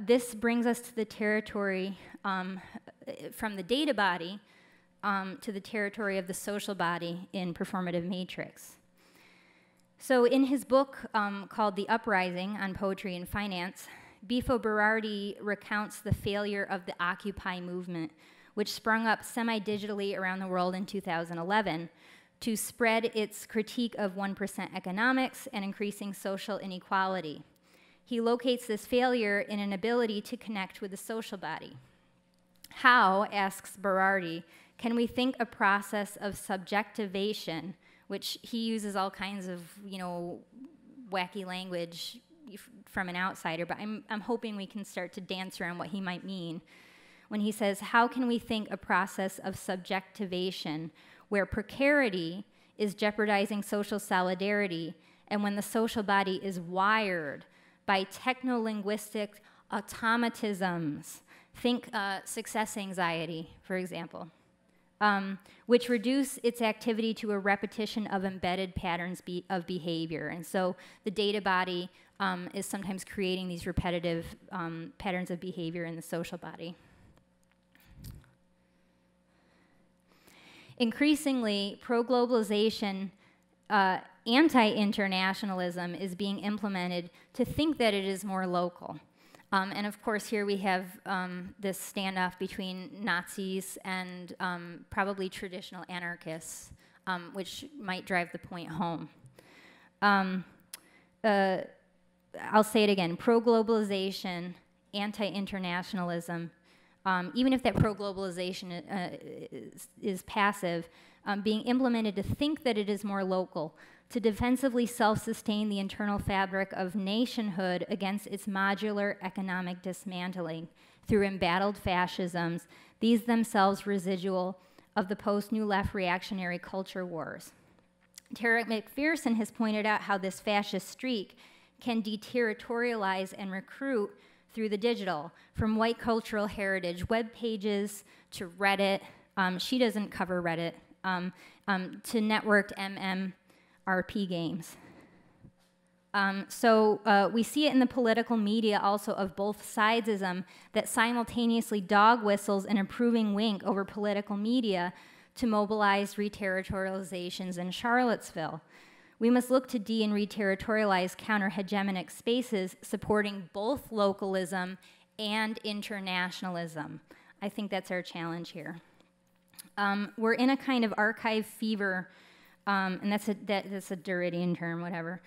This brings us to the territory from the data body to the territory of the social body in performative matrix. So in his book called The Uprising on Poetry and Finance, Bifo Berardi recounts the failure of the Occupy movement, which sprung up semi-digitally around the world in 2011 to spread its critique of 1% economics and increasing social inequality. He locates this failure in an ability to connect with the social body. How, asks Berardi, can we think a process of subjectivation, which he uses all kinds of, you know, wacky language from an outsider, but I'm hoping we can start to dance around what he might mean when he says, how can we think a process of subjectivation where precarity is jeopardizing social solidarity, and when the social body is wired by technolinguistic automatisms, think success anxiety, for example, which reduce its activity to a repetition of embedded patterns of behavior. And so the data body is sometimes creating these repetitive patterns of behavior in the social body. Increasingly, pro-globalization, anti-internationalism is being implemented to think that it is more local. And of course, here we have this standoff between Nazis and probably traditional anarchists, which might drive the point home. I'll say it again, pro-globalization, anti-internationalism, even if that pro-globalization is passive, being implemented to think that it is more local, to defensively self-sustain the internal fabric of nationhood against its modular economic dismantling through embattled fascisms, these themselves residual of the post-New Left reactionary culture wars. Tarek McPherson has pointed out how this fascist streak can deterritorialize and recruit through the digital, from white cultural heritage web pages to Reddit, she doesn't cover Reddit, to networked MMRP games. So we see it in the political media also of both sidesism that simultaneously dog whistles an approving wink over political media to mobilize reterritorializations in Charlottesville. We must look to de- and reterritorialize counter-hegemonic spaces supporting both localism and internationalism. I think that's our challenge here. We're in a kind of archive fever and that's a Derridian term, whatever,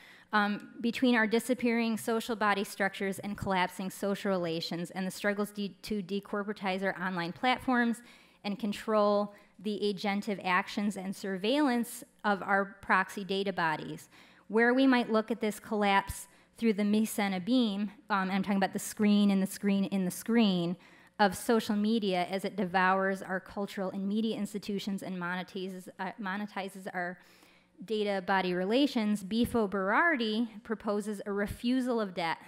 between our disappearing social body structures and collapsing social relations, and the struggles to decorporatize our online platforms and control the agentive actions and surveillance of our proxy data bodies, where we might look at this collapse through the mise en abîme, I'm talking about the screen and the screen in the screen, of social media as it devours our cultural and media institutions and monetizes our data body relations. Bifo Berardi proposes a refusal of debt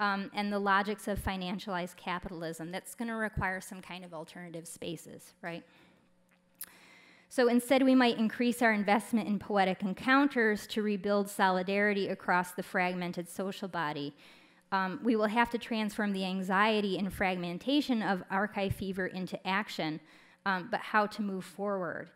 and the logics of financialized capitalism. That's gonna require some kind of alternative spaces, right? So instead we might increase our investment in poetic encounters to rebuild solidarity across the fragmented social body. We will have to transform the anxiety and fragmentation of archive fever into action, but how to move forward.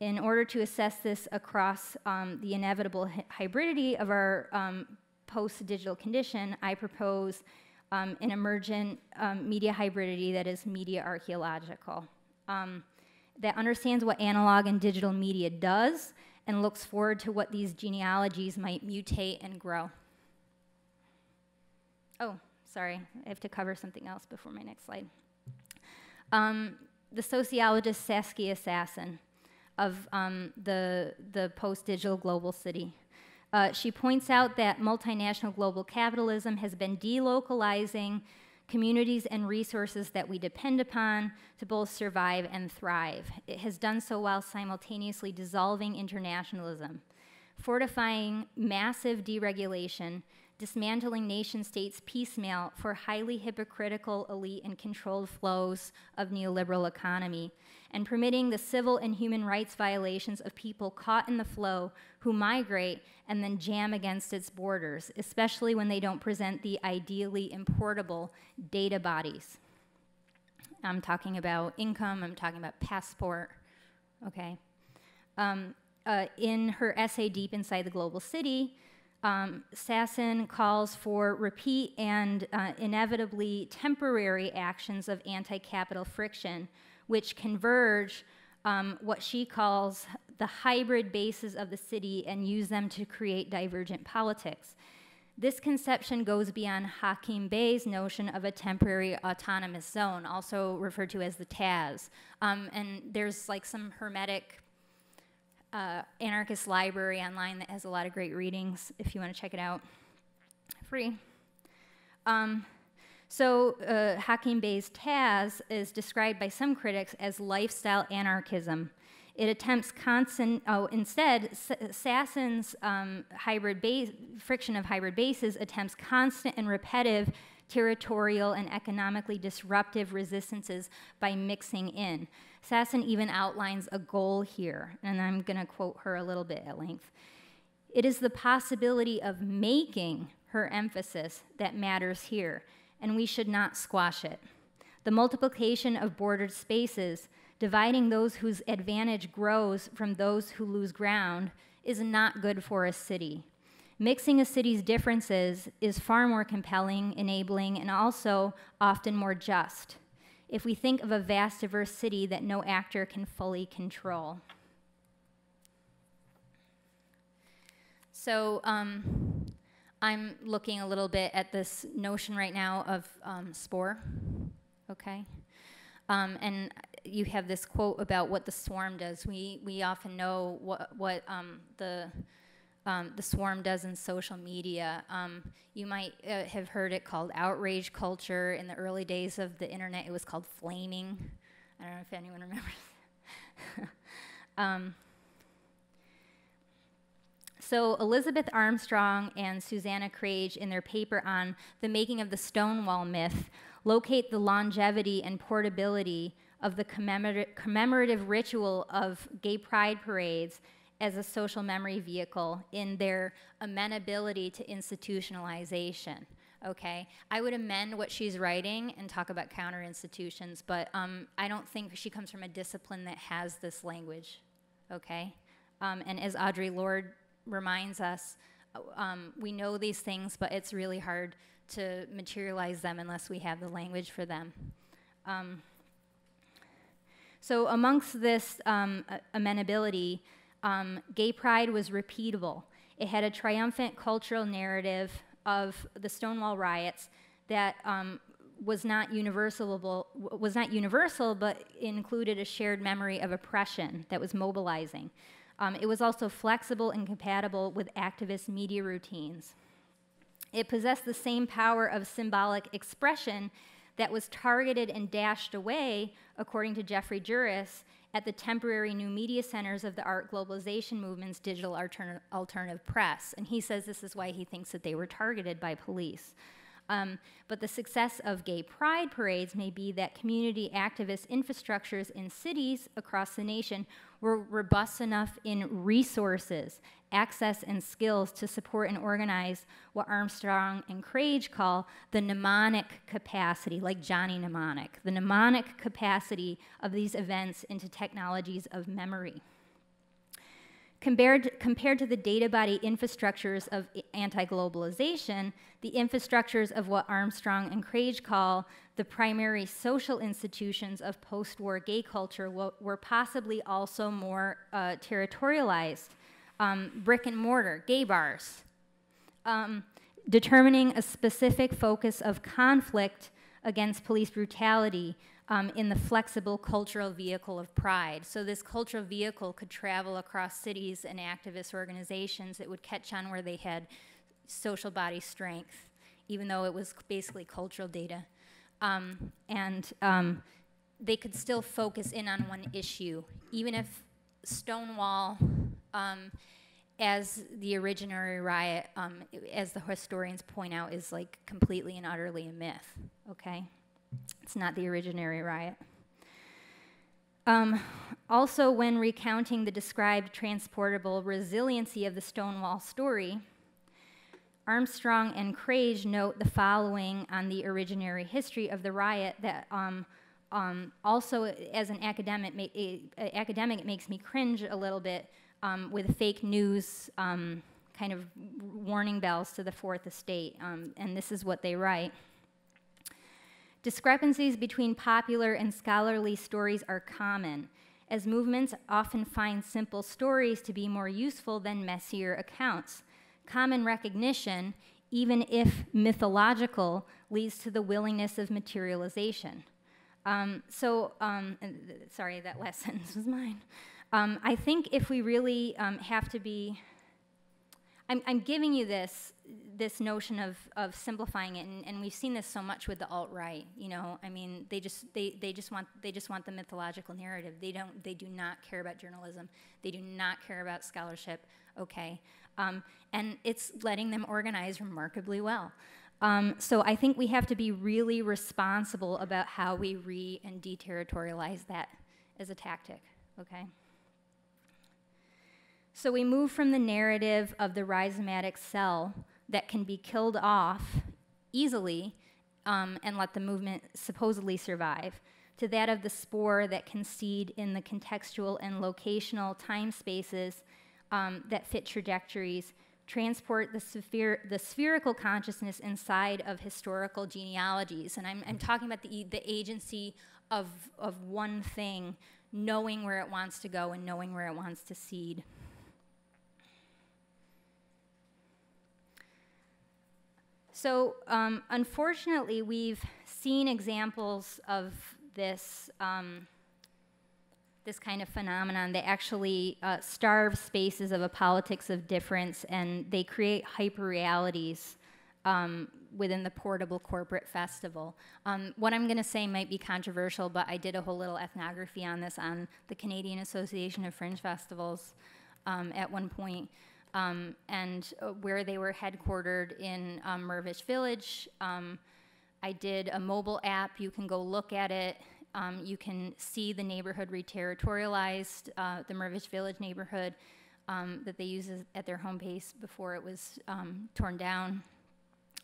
In order to assess this across the inevitable hybridity of our post-digital condition, I propose an emergent media hybridity that is media archaeological, that understands what analog and digital media does and looks forward to what these genealogies might mutate and grow. Oh, sorry, I have to cover something else before my next slide. The sociologist Saskia Sassen of the post-digital global city. She points out that multinational global capitalism has been delocalizing communities and resources that we depend upon to both survive and thrive. It has done so while simultaneously dissolving internationalism, fortifying massive deregulation, dismantling nation-states piecemeal for highly hypocritical, elite, and controlled flows of neoliberal economy, and permitting the civil and human rights violations of people caught in the flow who migrate and then jam against its borders, especially when they don't present the ideally importable data bodies. I'm talking about income, I'm talking about passport, okay? In her essay, Deep Inside the Global City, Sassen calls for repeat and inevitably temporary actions of anti-capital friction, which converge what she calls the hybrid bases of the city and use them to create divergent politics. This conception goes beyond Hakim Bey's notion of a temporary autonomous zone, also referred to as the TAZ. And there's like some hermetic anarchist library online that has a lot of great readings if you want to check it out, free. So Hakim Bey's TAZ is described by some critics as lifestyle anarchism. It attempts constant, instead, Sassen's hybrid base, friction of hybrid bases attempts constant and repetitive territorial and economically disruptive resistances by mixing in. Sassen even outlines a goal here, and I'm going to quote her a little bit at length. It is the possibility of making, her emphasis, that matters here, and we should not squash it. The multiplication of bordered spaces, dividing those whose advantage grows from those who lose ground, is not good for a city. Mixing a city's differences is far more compelling, enabling, and also often more just, if we think of a vast, diverse city that no actor can fully control. So I'm looking a little bit at this notion right now of spore, okay? And you have this quote about what the swarm does. We often know what the swarm does in social media. You might have heard it called outrage culture. In the early days of the internet, it was called flaming. I don't know if anyone remembers. So Elizabeth Armstrong and Susanna Crage, in their paper on the making of the Stonewall myth, locate the longevity and portability of the commemorative ritual of gay pride parades as a social memory vehicle in their amenability to institutionalization, okay? I would amend what she's writing and talk about counter-institutions, but I don't think she comes from a discipline that has this language, okay? And as Audre Lorde reminds us, we know these things, but it's really hard to materialize them unless we have the language for them. So amongst this amenability, Gay pride was repeatable. It had a triumphant cultural narrative of the Stonewall riots that was not universal, but included a shared memory of oppression that was mobilizing. It was also flexible and compatible with activist media routines. It possessed the same power of symbolic expression that was targeted and dashed away, according to Jeffrey Juris, at the temporary new media centers of the art globalization movement's digital alternative press. And he says this is why he thinks that they were targeted by police. But the success of gay pride parades may be that community activist infrastructures in cities across the nation were robust enough in resources, access, and skills to support and organize what Armstrong and Krage call the mnemonic capacity, like Johnny Mnemonic, the mnemonic capacity of these events into technologies of memory. Compared to the data body infrastructures of anti-globalization, the infrastructures of what Armstrong and Krage call the primary social institutions of post-war gay culture were possibly also more territorialized. Brick and mortar, gay bars. Determining a specific focus of conflict against police brutality in the flexible cultural vehicle of pride. So this cultural vehicle could travel across cities and activist organizations. It would catch on where they had social body strength, even though it was basically cultural data. They could still focus in on one issue, even if Stonewall, as the originary riot, as the historians point out, is like completely and utterly a myth, okay? It's not the originary riot. Also, when recounting the described transportable resiliency of the Stonewall story, Armstrong and Krage note the following on the originary history of the riot that also, as an academic, it makes me cringe a little bit with fake news kind of warning bells to the Fourth Estate, and this is what they write. Discrepancies between popular and scholarly stories are common, as movements often find simple stories to be more useful than messier accounts. Common recognition, even if mythological, leads to the willingness of materialization. Sorry, that last sentence was mine. I think if we really have to be, I'm giving you this notion of simplifying it, and we've seen this so much with the alt-right. You know, I mean, they just want the mythological narrative. They do not care about journalism. They do not care about scholarship. Okay, and it's letting them organize remarkably well. So I think we have to be really responsible about how we re- and deterritorialize that as a tactic. Okay. So we move from the narrative of the rhizomatic cell that can be killed off easily and let the movement supposedly survive, to that of the spore that can seed in the contextual and locational time spaces that fit trajectories, transport the spherical consciousness inside of historical genealogies. And I'm talking about the agency of one thing, knowing where it wants to go and knowing where it wants to seed. So unfortunately, we've seen examples of this, this kind of phenomenon. They actually starve spaces of a politics of difference, and they create hyper-realities within the portable corporate festival. What I'm going to say might be controversial, but I did a whole little ethnography on this on the Canadian Association of Fringe Festivals at one point. And where they were headquartered in Mirvish Village. I did a mobile app. You can go look at it. You can see the neighborhood reterritorialized, the Mirvish Village neighborhood that they used at their home base before it was torn down.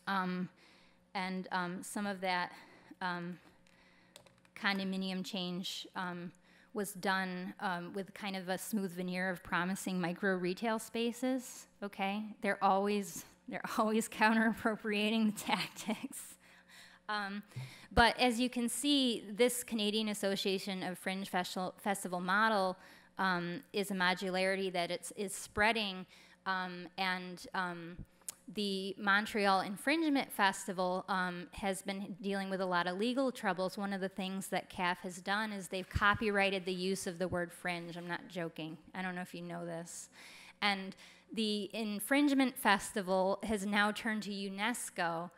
Some of that condominium change was done with kind of a smooth veneer of promising micro retail spaces, okay? They're always counter appropriating the tactics. But as you can see, this Canadian Association of Fringe Festival model is a modularity that is spreading, the Montreal Infringement Festival has been dealing with a lot of legal troubles. One of the things that CAF has done is they've copyrighted the use of the word fringe. I'm not joking. I don't know if you know this. And the Infringement Festival has now turned to UNESCO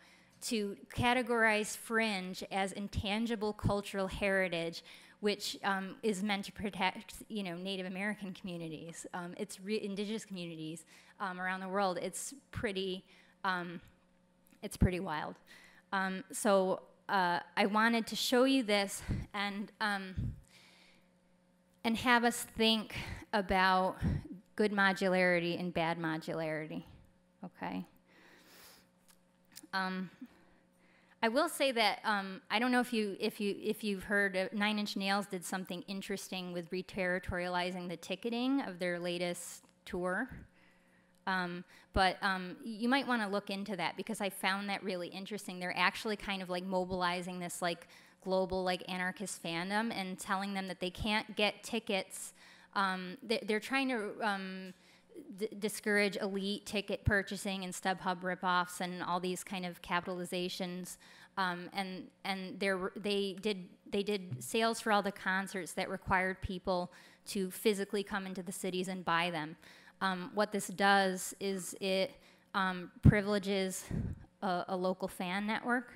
to categorize fringe as intangible cultural heritage, which is meant to protect, you know, Native American communities. It's indigenous communities around the world. It's pretty wild. I wanted to show you this and have us think about good modularity and bad modularity. Okay. I will say that I don't know if you've heard Nine Inch Nails did something interesting with re-territorializing the ticketing of their latest tour, you might want to look into that because I found that really interesting. They're actually kind of like mobilizing this like global like anarchist fandom and telling them that they can't get tickets. They're trying to discourage elite ticket purchasing and StubHub ripoffs and all these kind of capitalizations, and they did sales for all the concerts that required people to physically come into the cities and buy them. What this does is it privileges a local fan network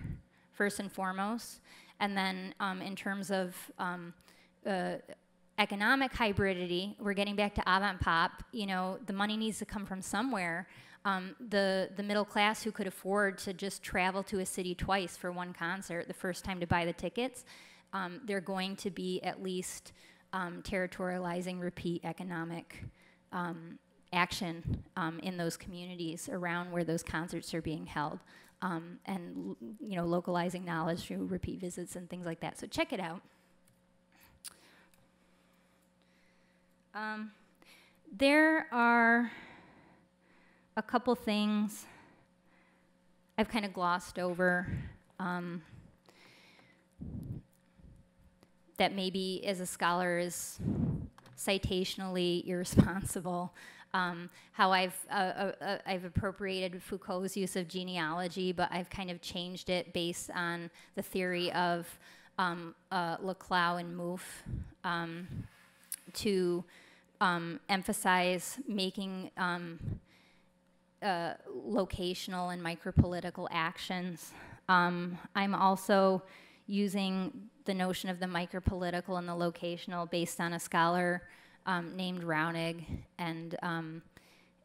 first and foremost, and then in terms of economic hybridity, we're getting back to avant pop. You know, the money needs to come from somewhere. The middle class who could afford to just travel to a city twice for one concert, the first time to buy the tickets, they're going to be at least territorializing repeat economic action in those communities around where those concerts are being held, and you know, localizing knowledge through repeat visits and things like that. So check it out. There are a couple things I've kind of glossed over that maybe as a scholar is citationally irresponsible. How I've appropriated Foucault's use of genealogy, but I've kind of changed it based on the theory of Laclau and Mouffe, to emphasize making locational and micropolitical actions. I'm also using the notion of the micropolitical and the locational based on a scholar named Raunig, and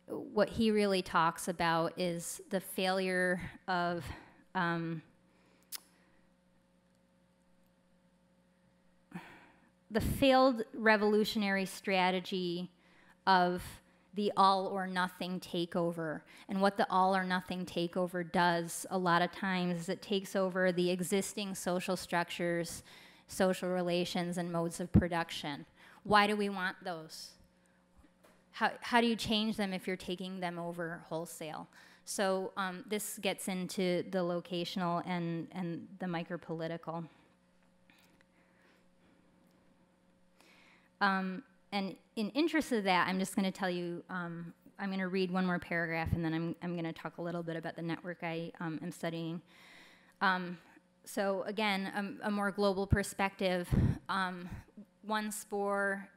what he really talks about is the failure of the failed revolutionary strategy of the all or nothing takeover. And what the all or nothing takeover does a lot of times is it takes over the existing social structures, social relations, and modes of production. Why do we want those? How do you change them if you're taking them over wholesale? So this gets into the locational and the micropolitical. And in interest of that, I'm just going to tell you, I'm going to read one more paragraph, and then I'm going to talk a little bit about the network I am studying. So again, a more global perspective, one spore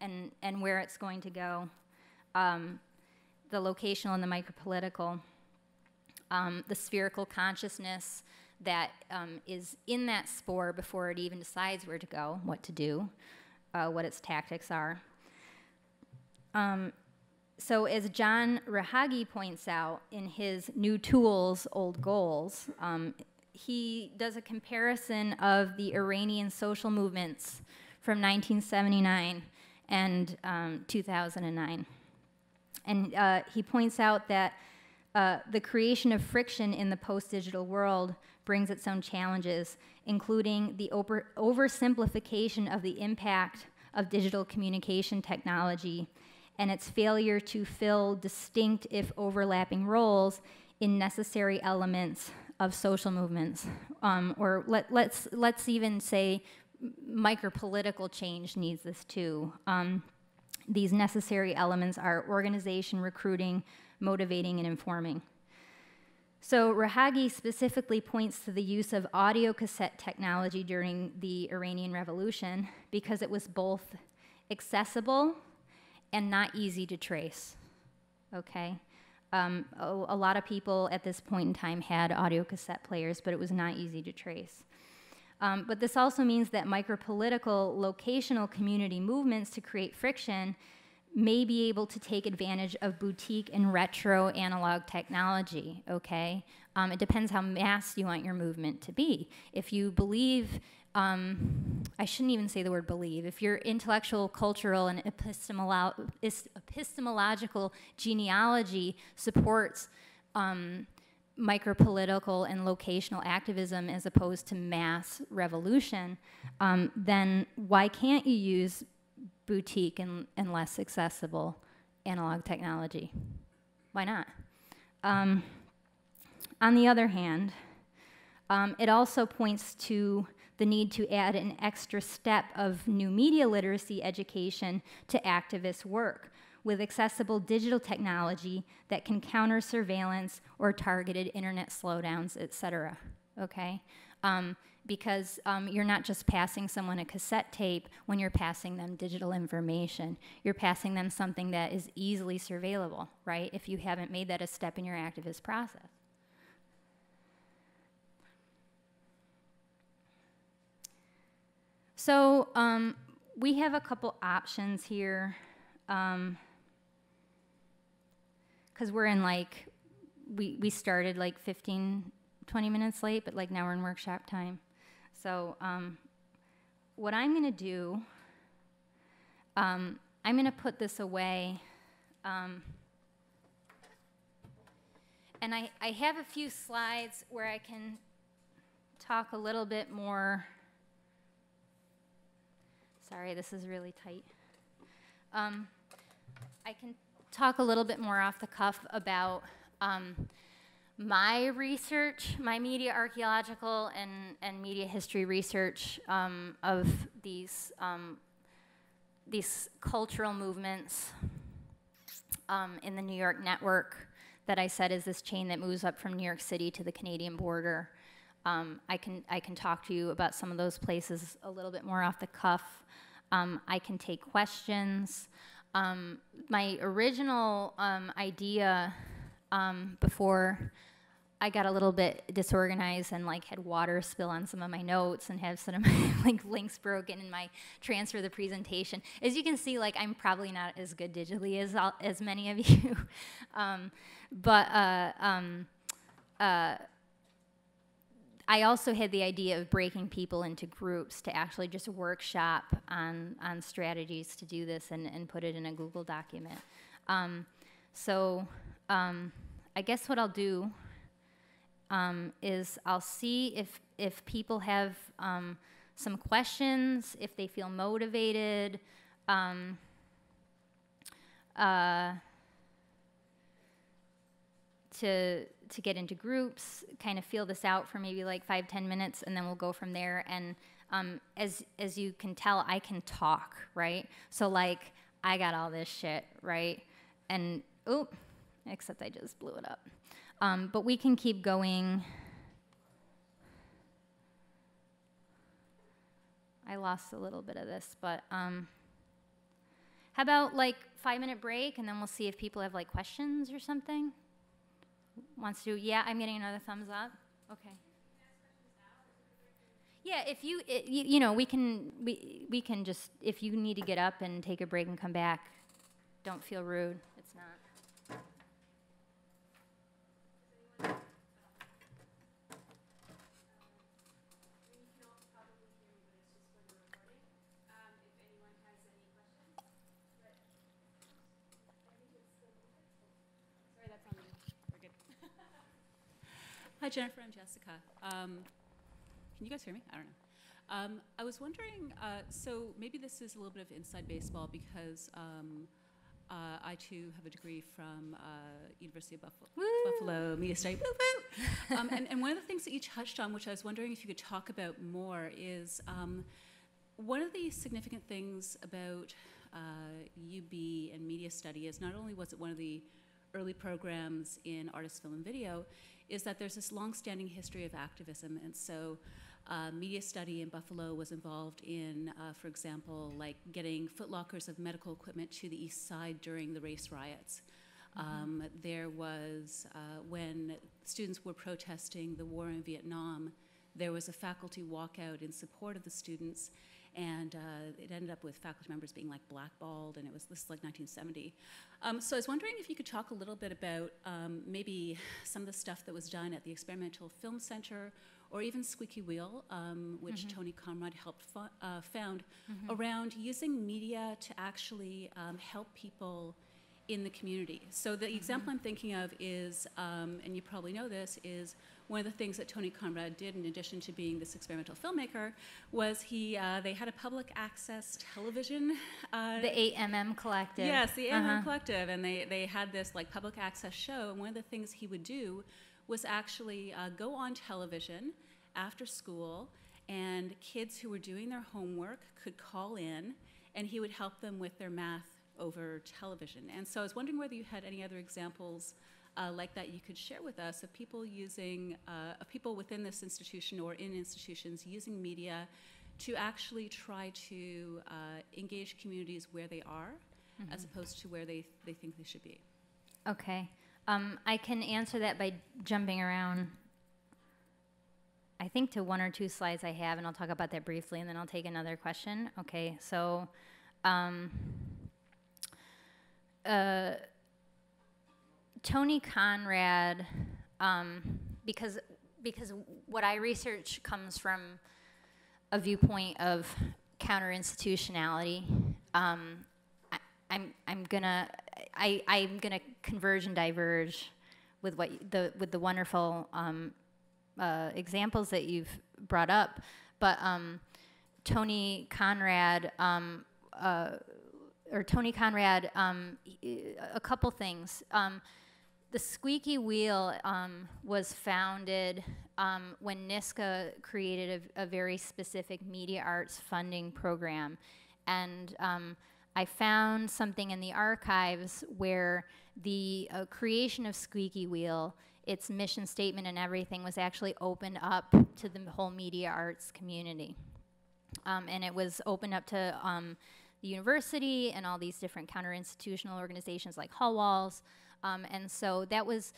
and where it's going to go, the locational and the micropolitical, the spherical consciousness that is in that spore before it even decides where to go, what to do. What its tactics are. So as John Rahagi points out in his New Tools, Old Goals, he does a comparison of the Iranian social movements from 1979 and 2009. And he points out that the creation of friction in the post-digital world brings its own challenges, including the oversimplification of the impact of digital communication technology and its failure to fill distinct, if overlapping, roles in necessary elements of social movements. Or let's even say micropolitical change needs this too. These necessary elements are organization, recruiting, motivating, and informing. So Rahagi specifically points to the use of audio cassette technology during the Iranian Revolution because it was both accessible and not easy to trace, okay? A lot of people at this point in time had audio cassette players, but it was not easy to trace. But this also means that micropolitical, locational community movements to create friction may be able to take advantage of boutique and retro analog technology, okay? It depends how mass you want your movement to be. If you believe, I shouldn't even say the word believe, if your intellectual, cultural, and epistemological genealogy supports micropolitical and locational activism as opposed to mass revolution, then why can't you use boutique and less accessible analog technology? Why not? On the other hand, it also points to the need to add an extra step of new media literacy education to activist work with accessible digital technology that can counter surveillance or targeted internet slowdowns, et cetera, okay? Because you're not just passing someone a cassette tape when you're passing them digital information. You're passing them something that is easily surveillable, right, if you haven't made that a step in your activist process. So we have a couple options here. Because we're in like, we started like 15–20 minutes late, but like now we're in workshop time. So what I'm gonna do, I'm gonna put this away. And I have a few slides where I can talk a little bit more. Sorry, this is really tight. I can talk a little bit more off the cuff about my research, my media archaeological and media history research of these cultural movements in the New York network that I said is this chain that moves up from New York City to the Canadian border. I can talk to you about some of those places a little bit more off the cuff. I can take questions. My original idea before I got a little bit disorganized and like had water spill on some of my notes and have some of my like links broken in my transfer of the presentation. As you can see, like I'm probably not as good digitally as many of you, but I also had the idea of breaking people into groups to actually just workshop on strategies to do this and put it in a Google document. So I guess what I'll do is I'll see if people have some questions, if they feel motivated. To get into groups, kind of feel this out for maybe like 5–10 minutes, and then we'll go from there. And as you can tell, I can talk, right? So like, I got all this shit, right? And, oh, except I just blew it up. But we can keep going. I lost a little bit of this, but how about like 5-minute break, and then we'll see if people have like questions or something? Wants to? Yeah, I'm getting another thumbs up. Okay. Yeah, if you, you know, we can just, if you need to get up and take a break and come back, don't feel rude. It's not. Hi, Jennifer. I'm Jessica. Can you guys hear me? I don't know. I was wondering, so maybe this is a little bit of inside baseball because I, too, have a degree from University of Buffalo, media study. Woo-woo. And one of the things that you touched on, which I was wondering if you could talk about more, is one of the significant things about UB and media studies, not only was it one of the early programs in artist, film, and video, is that there's this long-standing history of activism. And so media study in Buffalo was involved in, for example, like getting footlockers of medical equipment to the east side during the race riots. There was, when students were protesting the war in Vietnam, there was a faculty walkout in support of the students, and it ended up with faculty members being like blackballed, and it was, this is like 1970. So I was wondering if you could talk a little bit about maybe some of the stuff that was done at the Experimental Film Center, or even Squeaky Wheel, which Tony Conrad helped found, around using media to actually help people in the community. So the example I'm thinking of is, and you probably know this, is one of the things that Tony Conrad did in addition to being this experimental filmmaker was he, they had a public access television. The AMM Collective. Yes, the AMM Collective, and they had this like public access show, and one of the things he would do was actually go on television after school, and kids who were doing their homework could call in, and he would help them with their math over television. And so I was wondering whether you had any other examples like that you could share with us of people using, of people within this institution or in institutions using media to actually try to engage communities where they are as opposed to where they think they should be. Okay. I can answer that by jumping around, I think, to one or two slides I have, and I'll talk about that briefly, and then I'll take another question. Okay, so Tony Conrad, because what I research comes from a viewpoint of counterinstitutionality. I'm gonna converge and diverge with what the wonderful examples that you've brought up, but Tony Conrad. A couple things. The Squeaky Wheel was founded when NYSCA created a very specific media arts funding program. And I found something in the archives where the creation of Squeaky Wheel, its mission statement and everything, was actually opened up to the whole media arts community. And it was opened up to the university and all these different counterinstitutional organizations like Hall Walls. And so that was,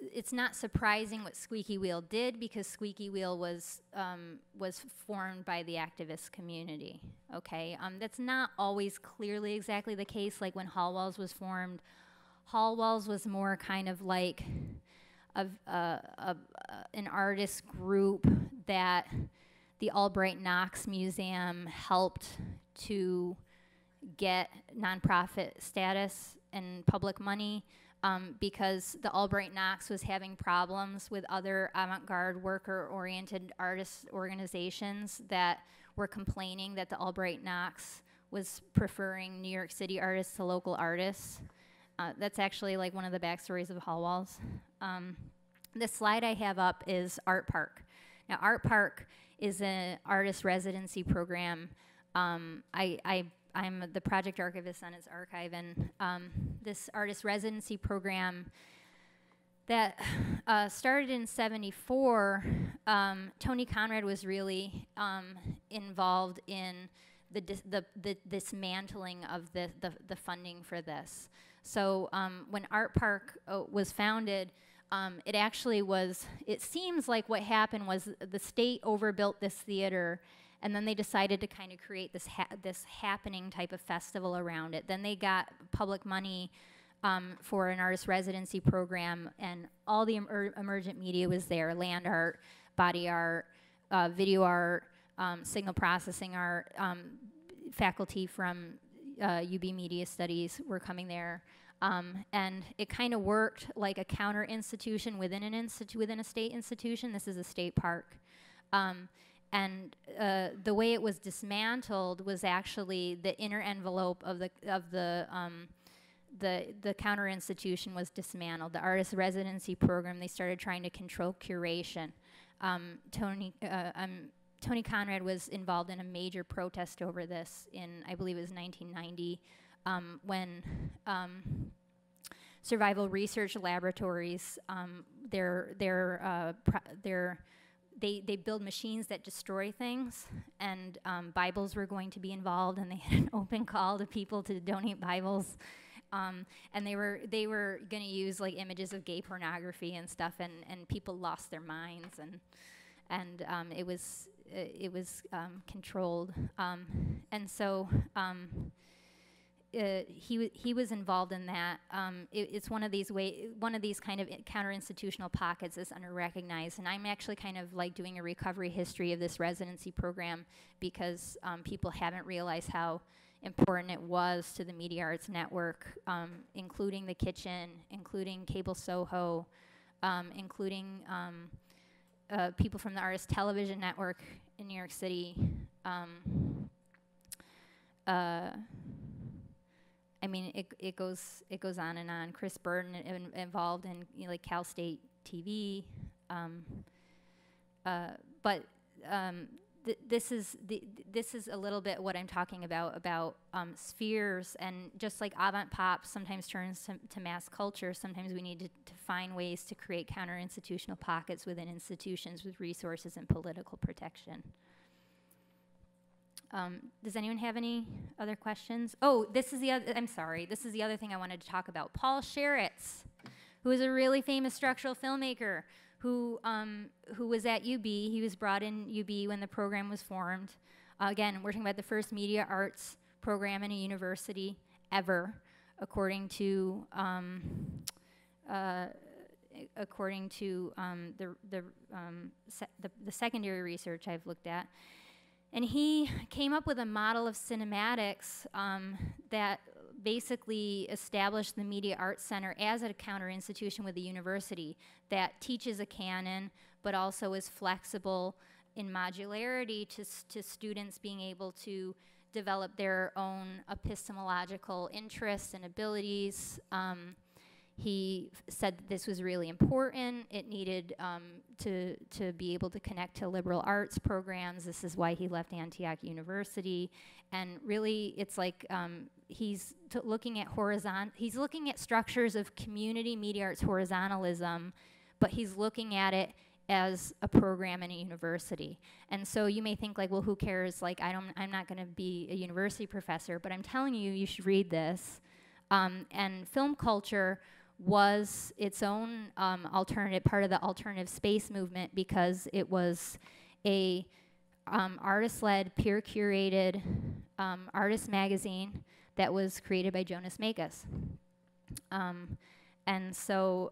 it's not surprising what Squeaky Wheel did, because Squeaky Wheel was formed by the activist community, okay? That's not always clearly exactly the case. Like when Hall Walls was formed, Hall Walls was more kind of like an artist group that the Albright Knox Museum helped to get nonprofit status and public money, because the Albright Knox was having problems with other avant-garde worker-oriented artist organizations that were complaining that the Albright Knox was preferring New York City artists to local artists. That's actually like one of the backstories of Hall Walls. The slide I have up is Art Park. Now, Art Park is an artist residency program. I'm the project archivist on its archive, and this artist residency program that started in '74, Tony Conrad was really involved in the dismantling of the funding for this. So when Art Park was founded, it actually was, it seems like what happened was the state overbuilt this theater, and then they decided to kind of create this this happening type of festival around it. Then they got public money for an artist residency program, and all the emergent media was there: land art, body art, video art, signal processing art. Faculty from UB Media Studies were coming there, and it kind of worked like a counter institution within an within a state institution. This is a state park. And the way it was dismantled was actually the inner envelope of the counter institution was dismantled. The artist residency program, they started trying to control curation. Tony Tony Conrad was involved in a major protest over this in, I believe it was 1990, when Survival Research Laboratories, they build machines that destroy things, and Bibles were going to be involved, and they had an open call to people to donate Bibles. And they were going to use like images of gay pornography and stuff, and people lost their minds, and it was controlled, and so he was involved in that. It's one of these kind of counterinstitutional pockets that's underrecognized, and I'm actually kind of like doing a recovery history of this residency program because people haven't realized how important it was to the Media Arts Network, including The Kitchen, including Cable Soho, including people from the Artist Television Network in New York City. I mean, it goes on and on. Chris Burton involved in, you know, like Cal State TV, This is a little bit what I'm talking about spheres, and just like avant pop sometimes turns to mass culture, sometimes we need to find ways to create counter-institutional pockets within institutions with resources and political protection. Does anyone have any other questions? Oh, this is the other, I'm sorry, this is the other thing I wanted to talk about. Paul Scherritz, who is a really famous structural filmmaker, who was at UB. He was brought in UB when the program was formed. Again, we're talking about the first media arts program in a university ever, according to the secondary research I've looked at. And he came up with a model of cinematics that basically established the Media Arts Center as a counter-institution with the university that teaches a canon, but also is flexible in modularity to students being able to develop their own epistemological interests and abilities. He said that this was really important. It needed to be able to connect to liberal arts programs. This is why he left Antioch University. And really, it's like he's looking at he's looking at structures of community media arts horizontalism, but he's looking at it as a program in a university. And so you may think like, well, who cares? Like, I'm not gonna be a university professor, but I'm telling you, you should read this. And film culture was its own alternative, part of the alternative space movement, because it was a artist-led, peer-curated artist magazine that was created by Jonas Mekas. And so,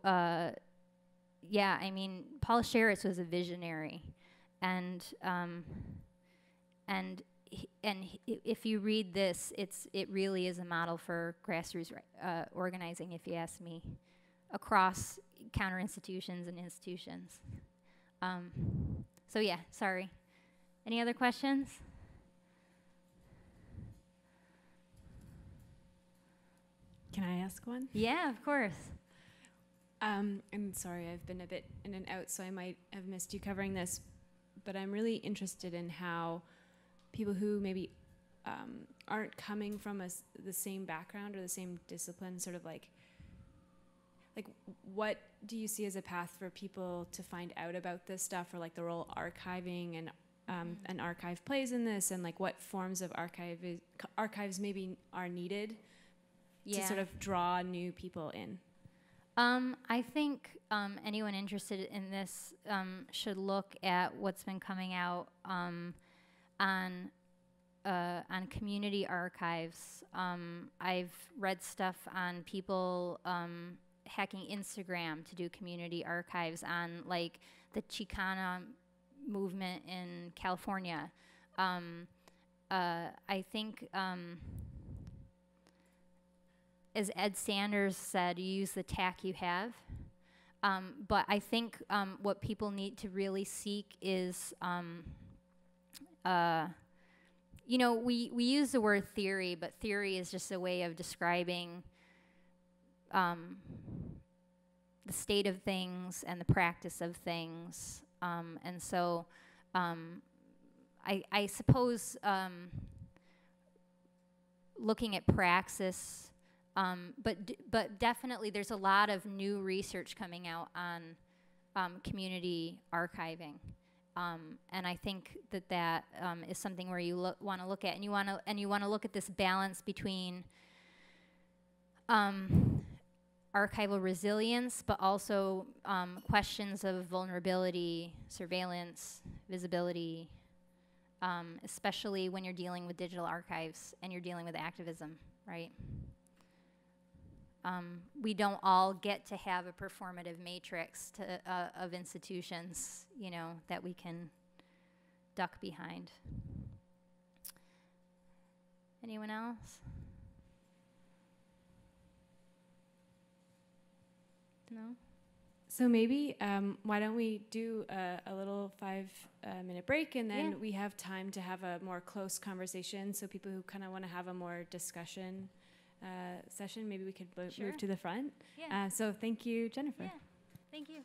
yeah, I mean, Paul Scherritz was a visionary, and if you read this, it really is a model for grassroots organizing, if you ask me, across counter institutions and institutions. So yeah, sorry. Any other questions? Can I ask one? Yeah, of course. I'm sorry, I've been a bit in and out, so I might have missed you covering this, but I'm really interested in how people who maybe aren't coming from the same background or the same discipline, sort of like what do you see as a path for people to find out about this stuff, or like the role archiving and an archive plays in this, and like what forms of archives maybe are needed to sort of draw new people in? I think anyone interested in this should look at what's been coming out on community archives. I've read stuff on people hacking Instagram to do community archives on like the Chicana movement in California. I think, as Ed Sanders said, you use the tack you have. But I think what people need to really seek is you know, we use the word theory, but theory is just a way of describing the state of things and the practice of things. And so I suppose looking at praxis, but definitely there's a lot of new research coming out on community archiving. And I think that that is something where you want to look at, and you want to look at this balance between archival resilience, but also questions of vulnerability, surveillance, visibility, especially when you're dealing with digital archives and you're dealing with activism, right? We don't all get to have a performative matrix to, of institutions, you know, that we can duck behind. Anyone else? No? So maybe why don't we do a little 5-minute break, and then we have time to have a more close conversation. So people who kind of want to have a more discussion session, maybe we could move to the front. So thank you, Jennifer. Thank you.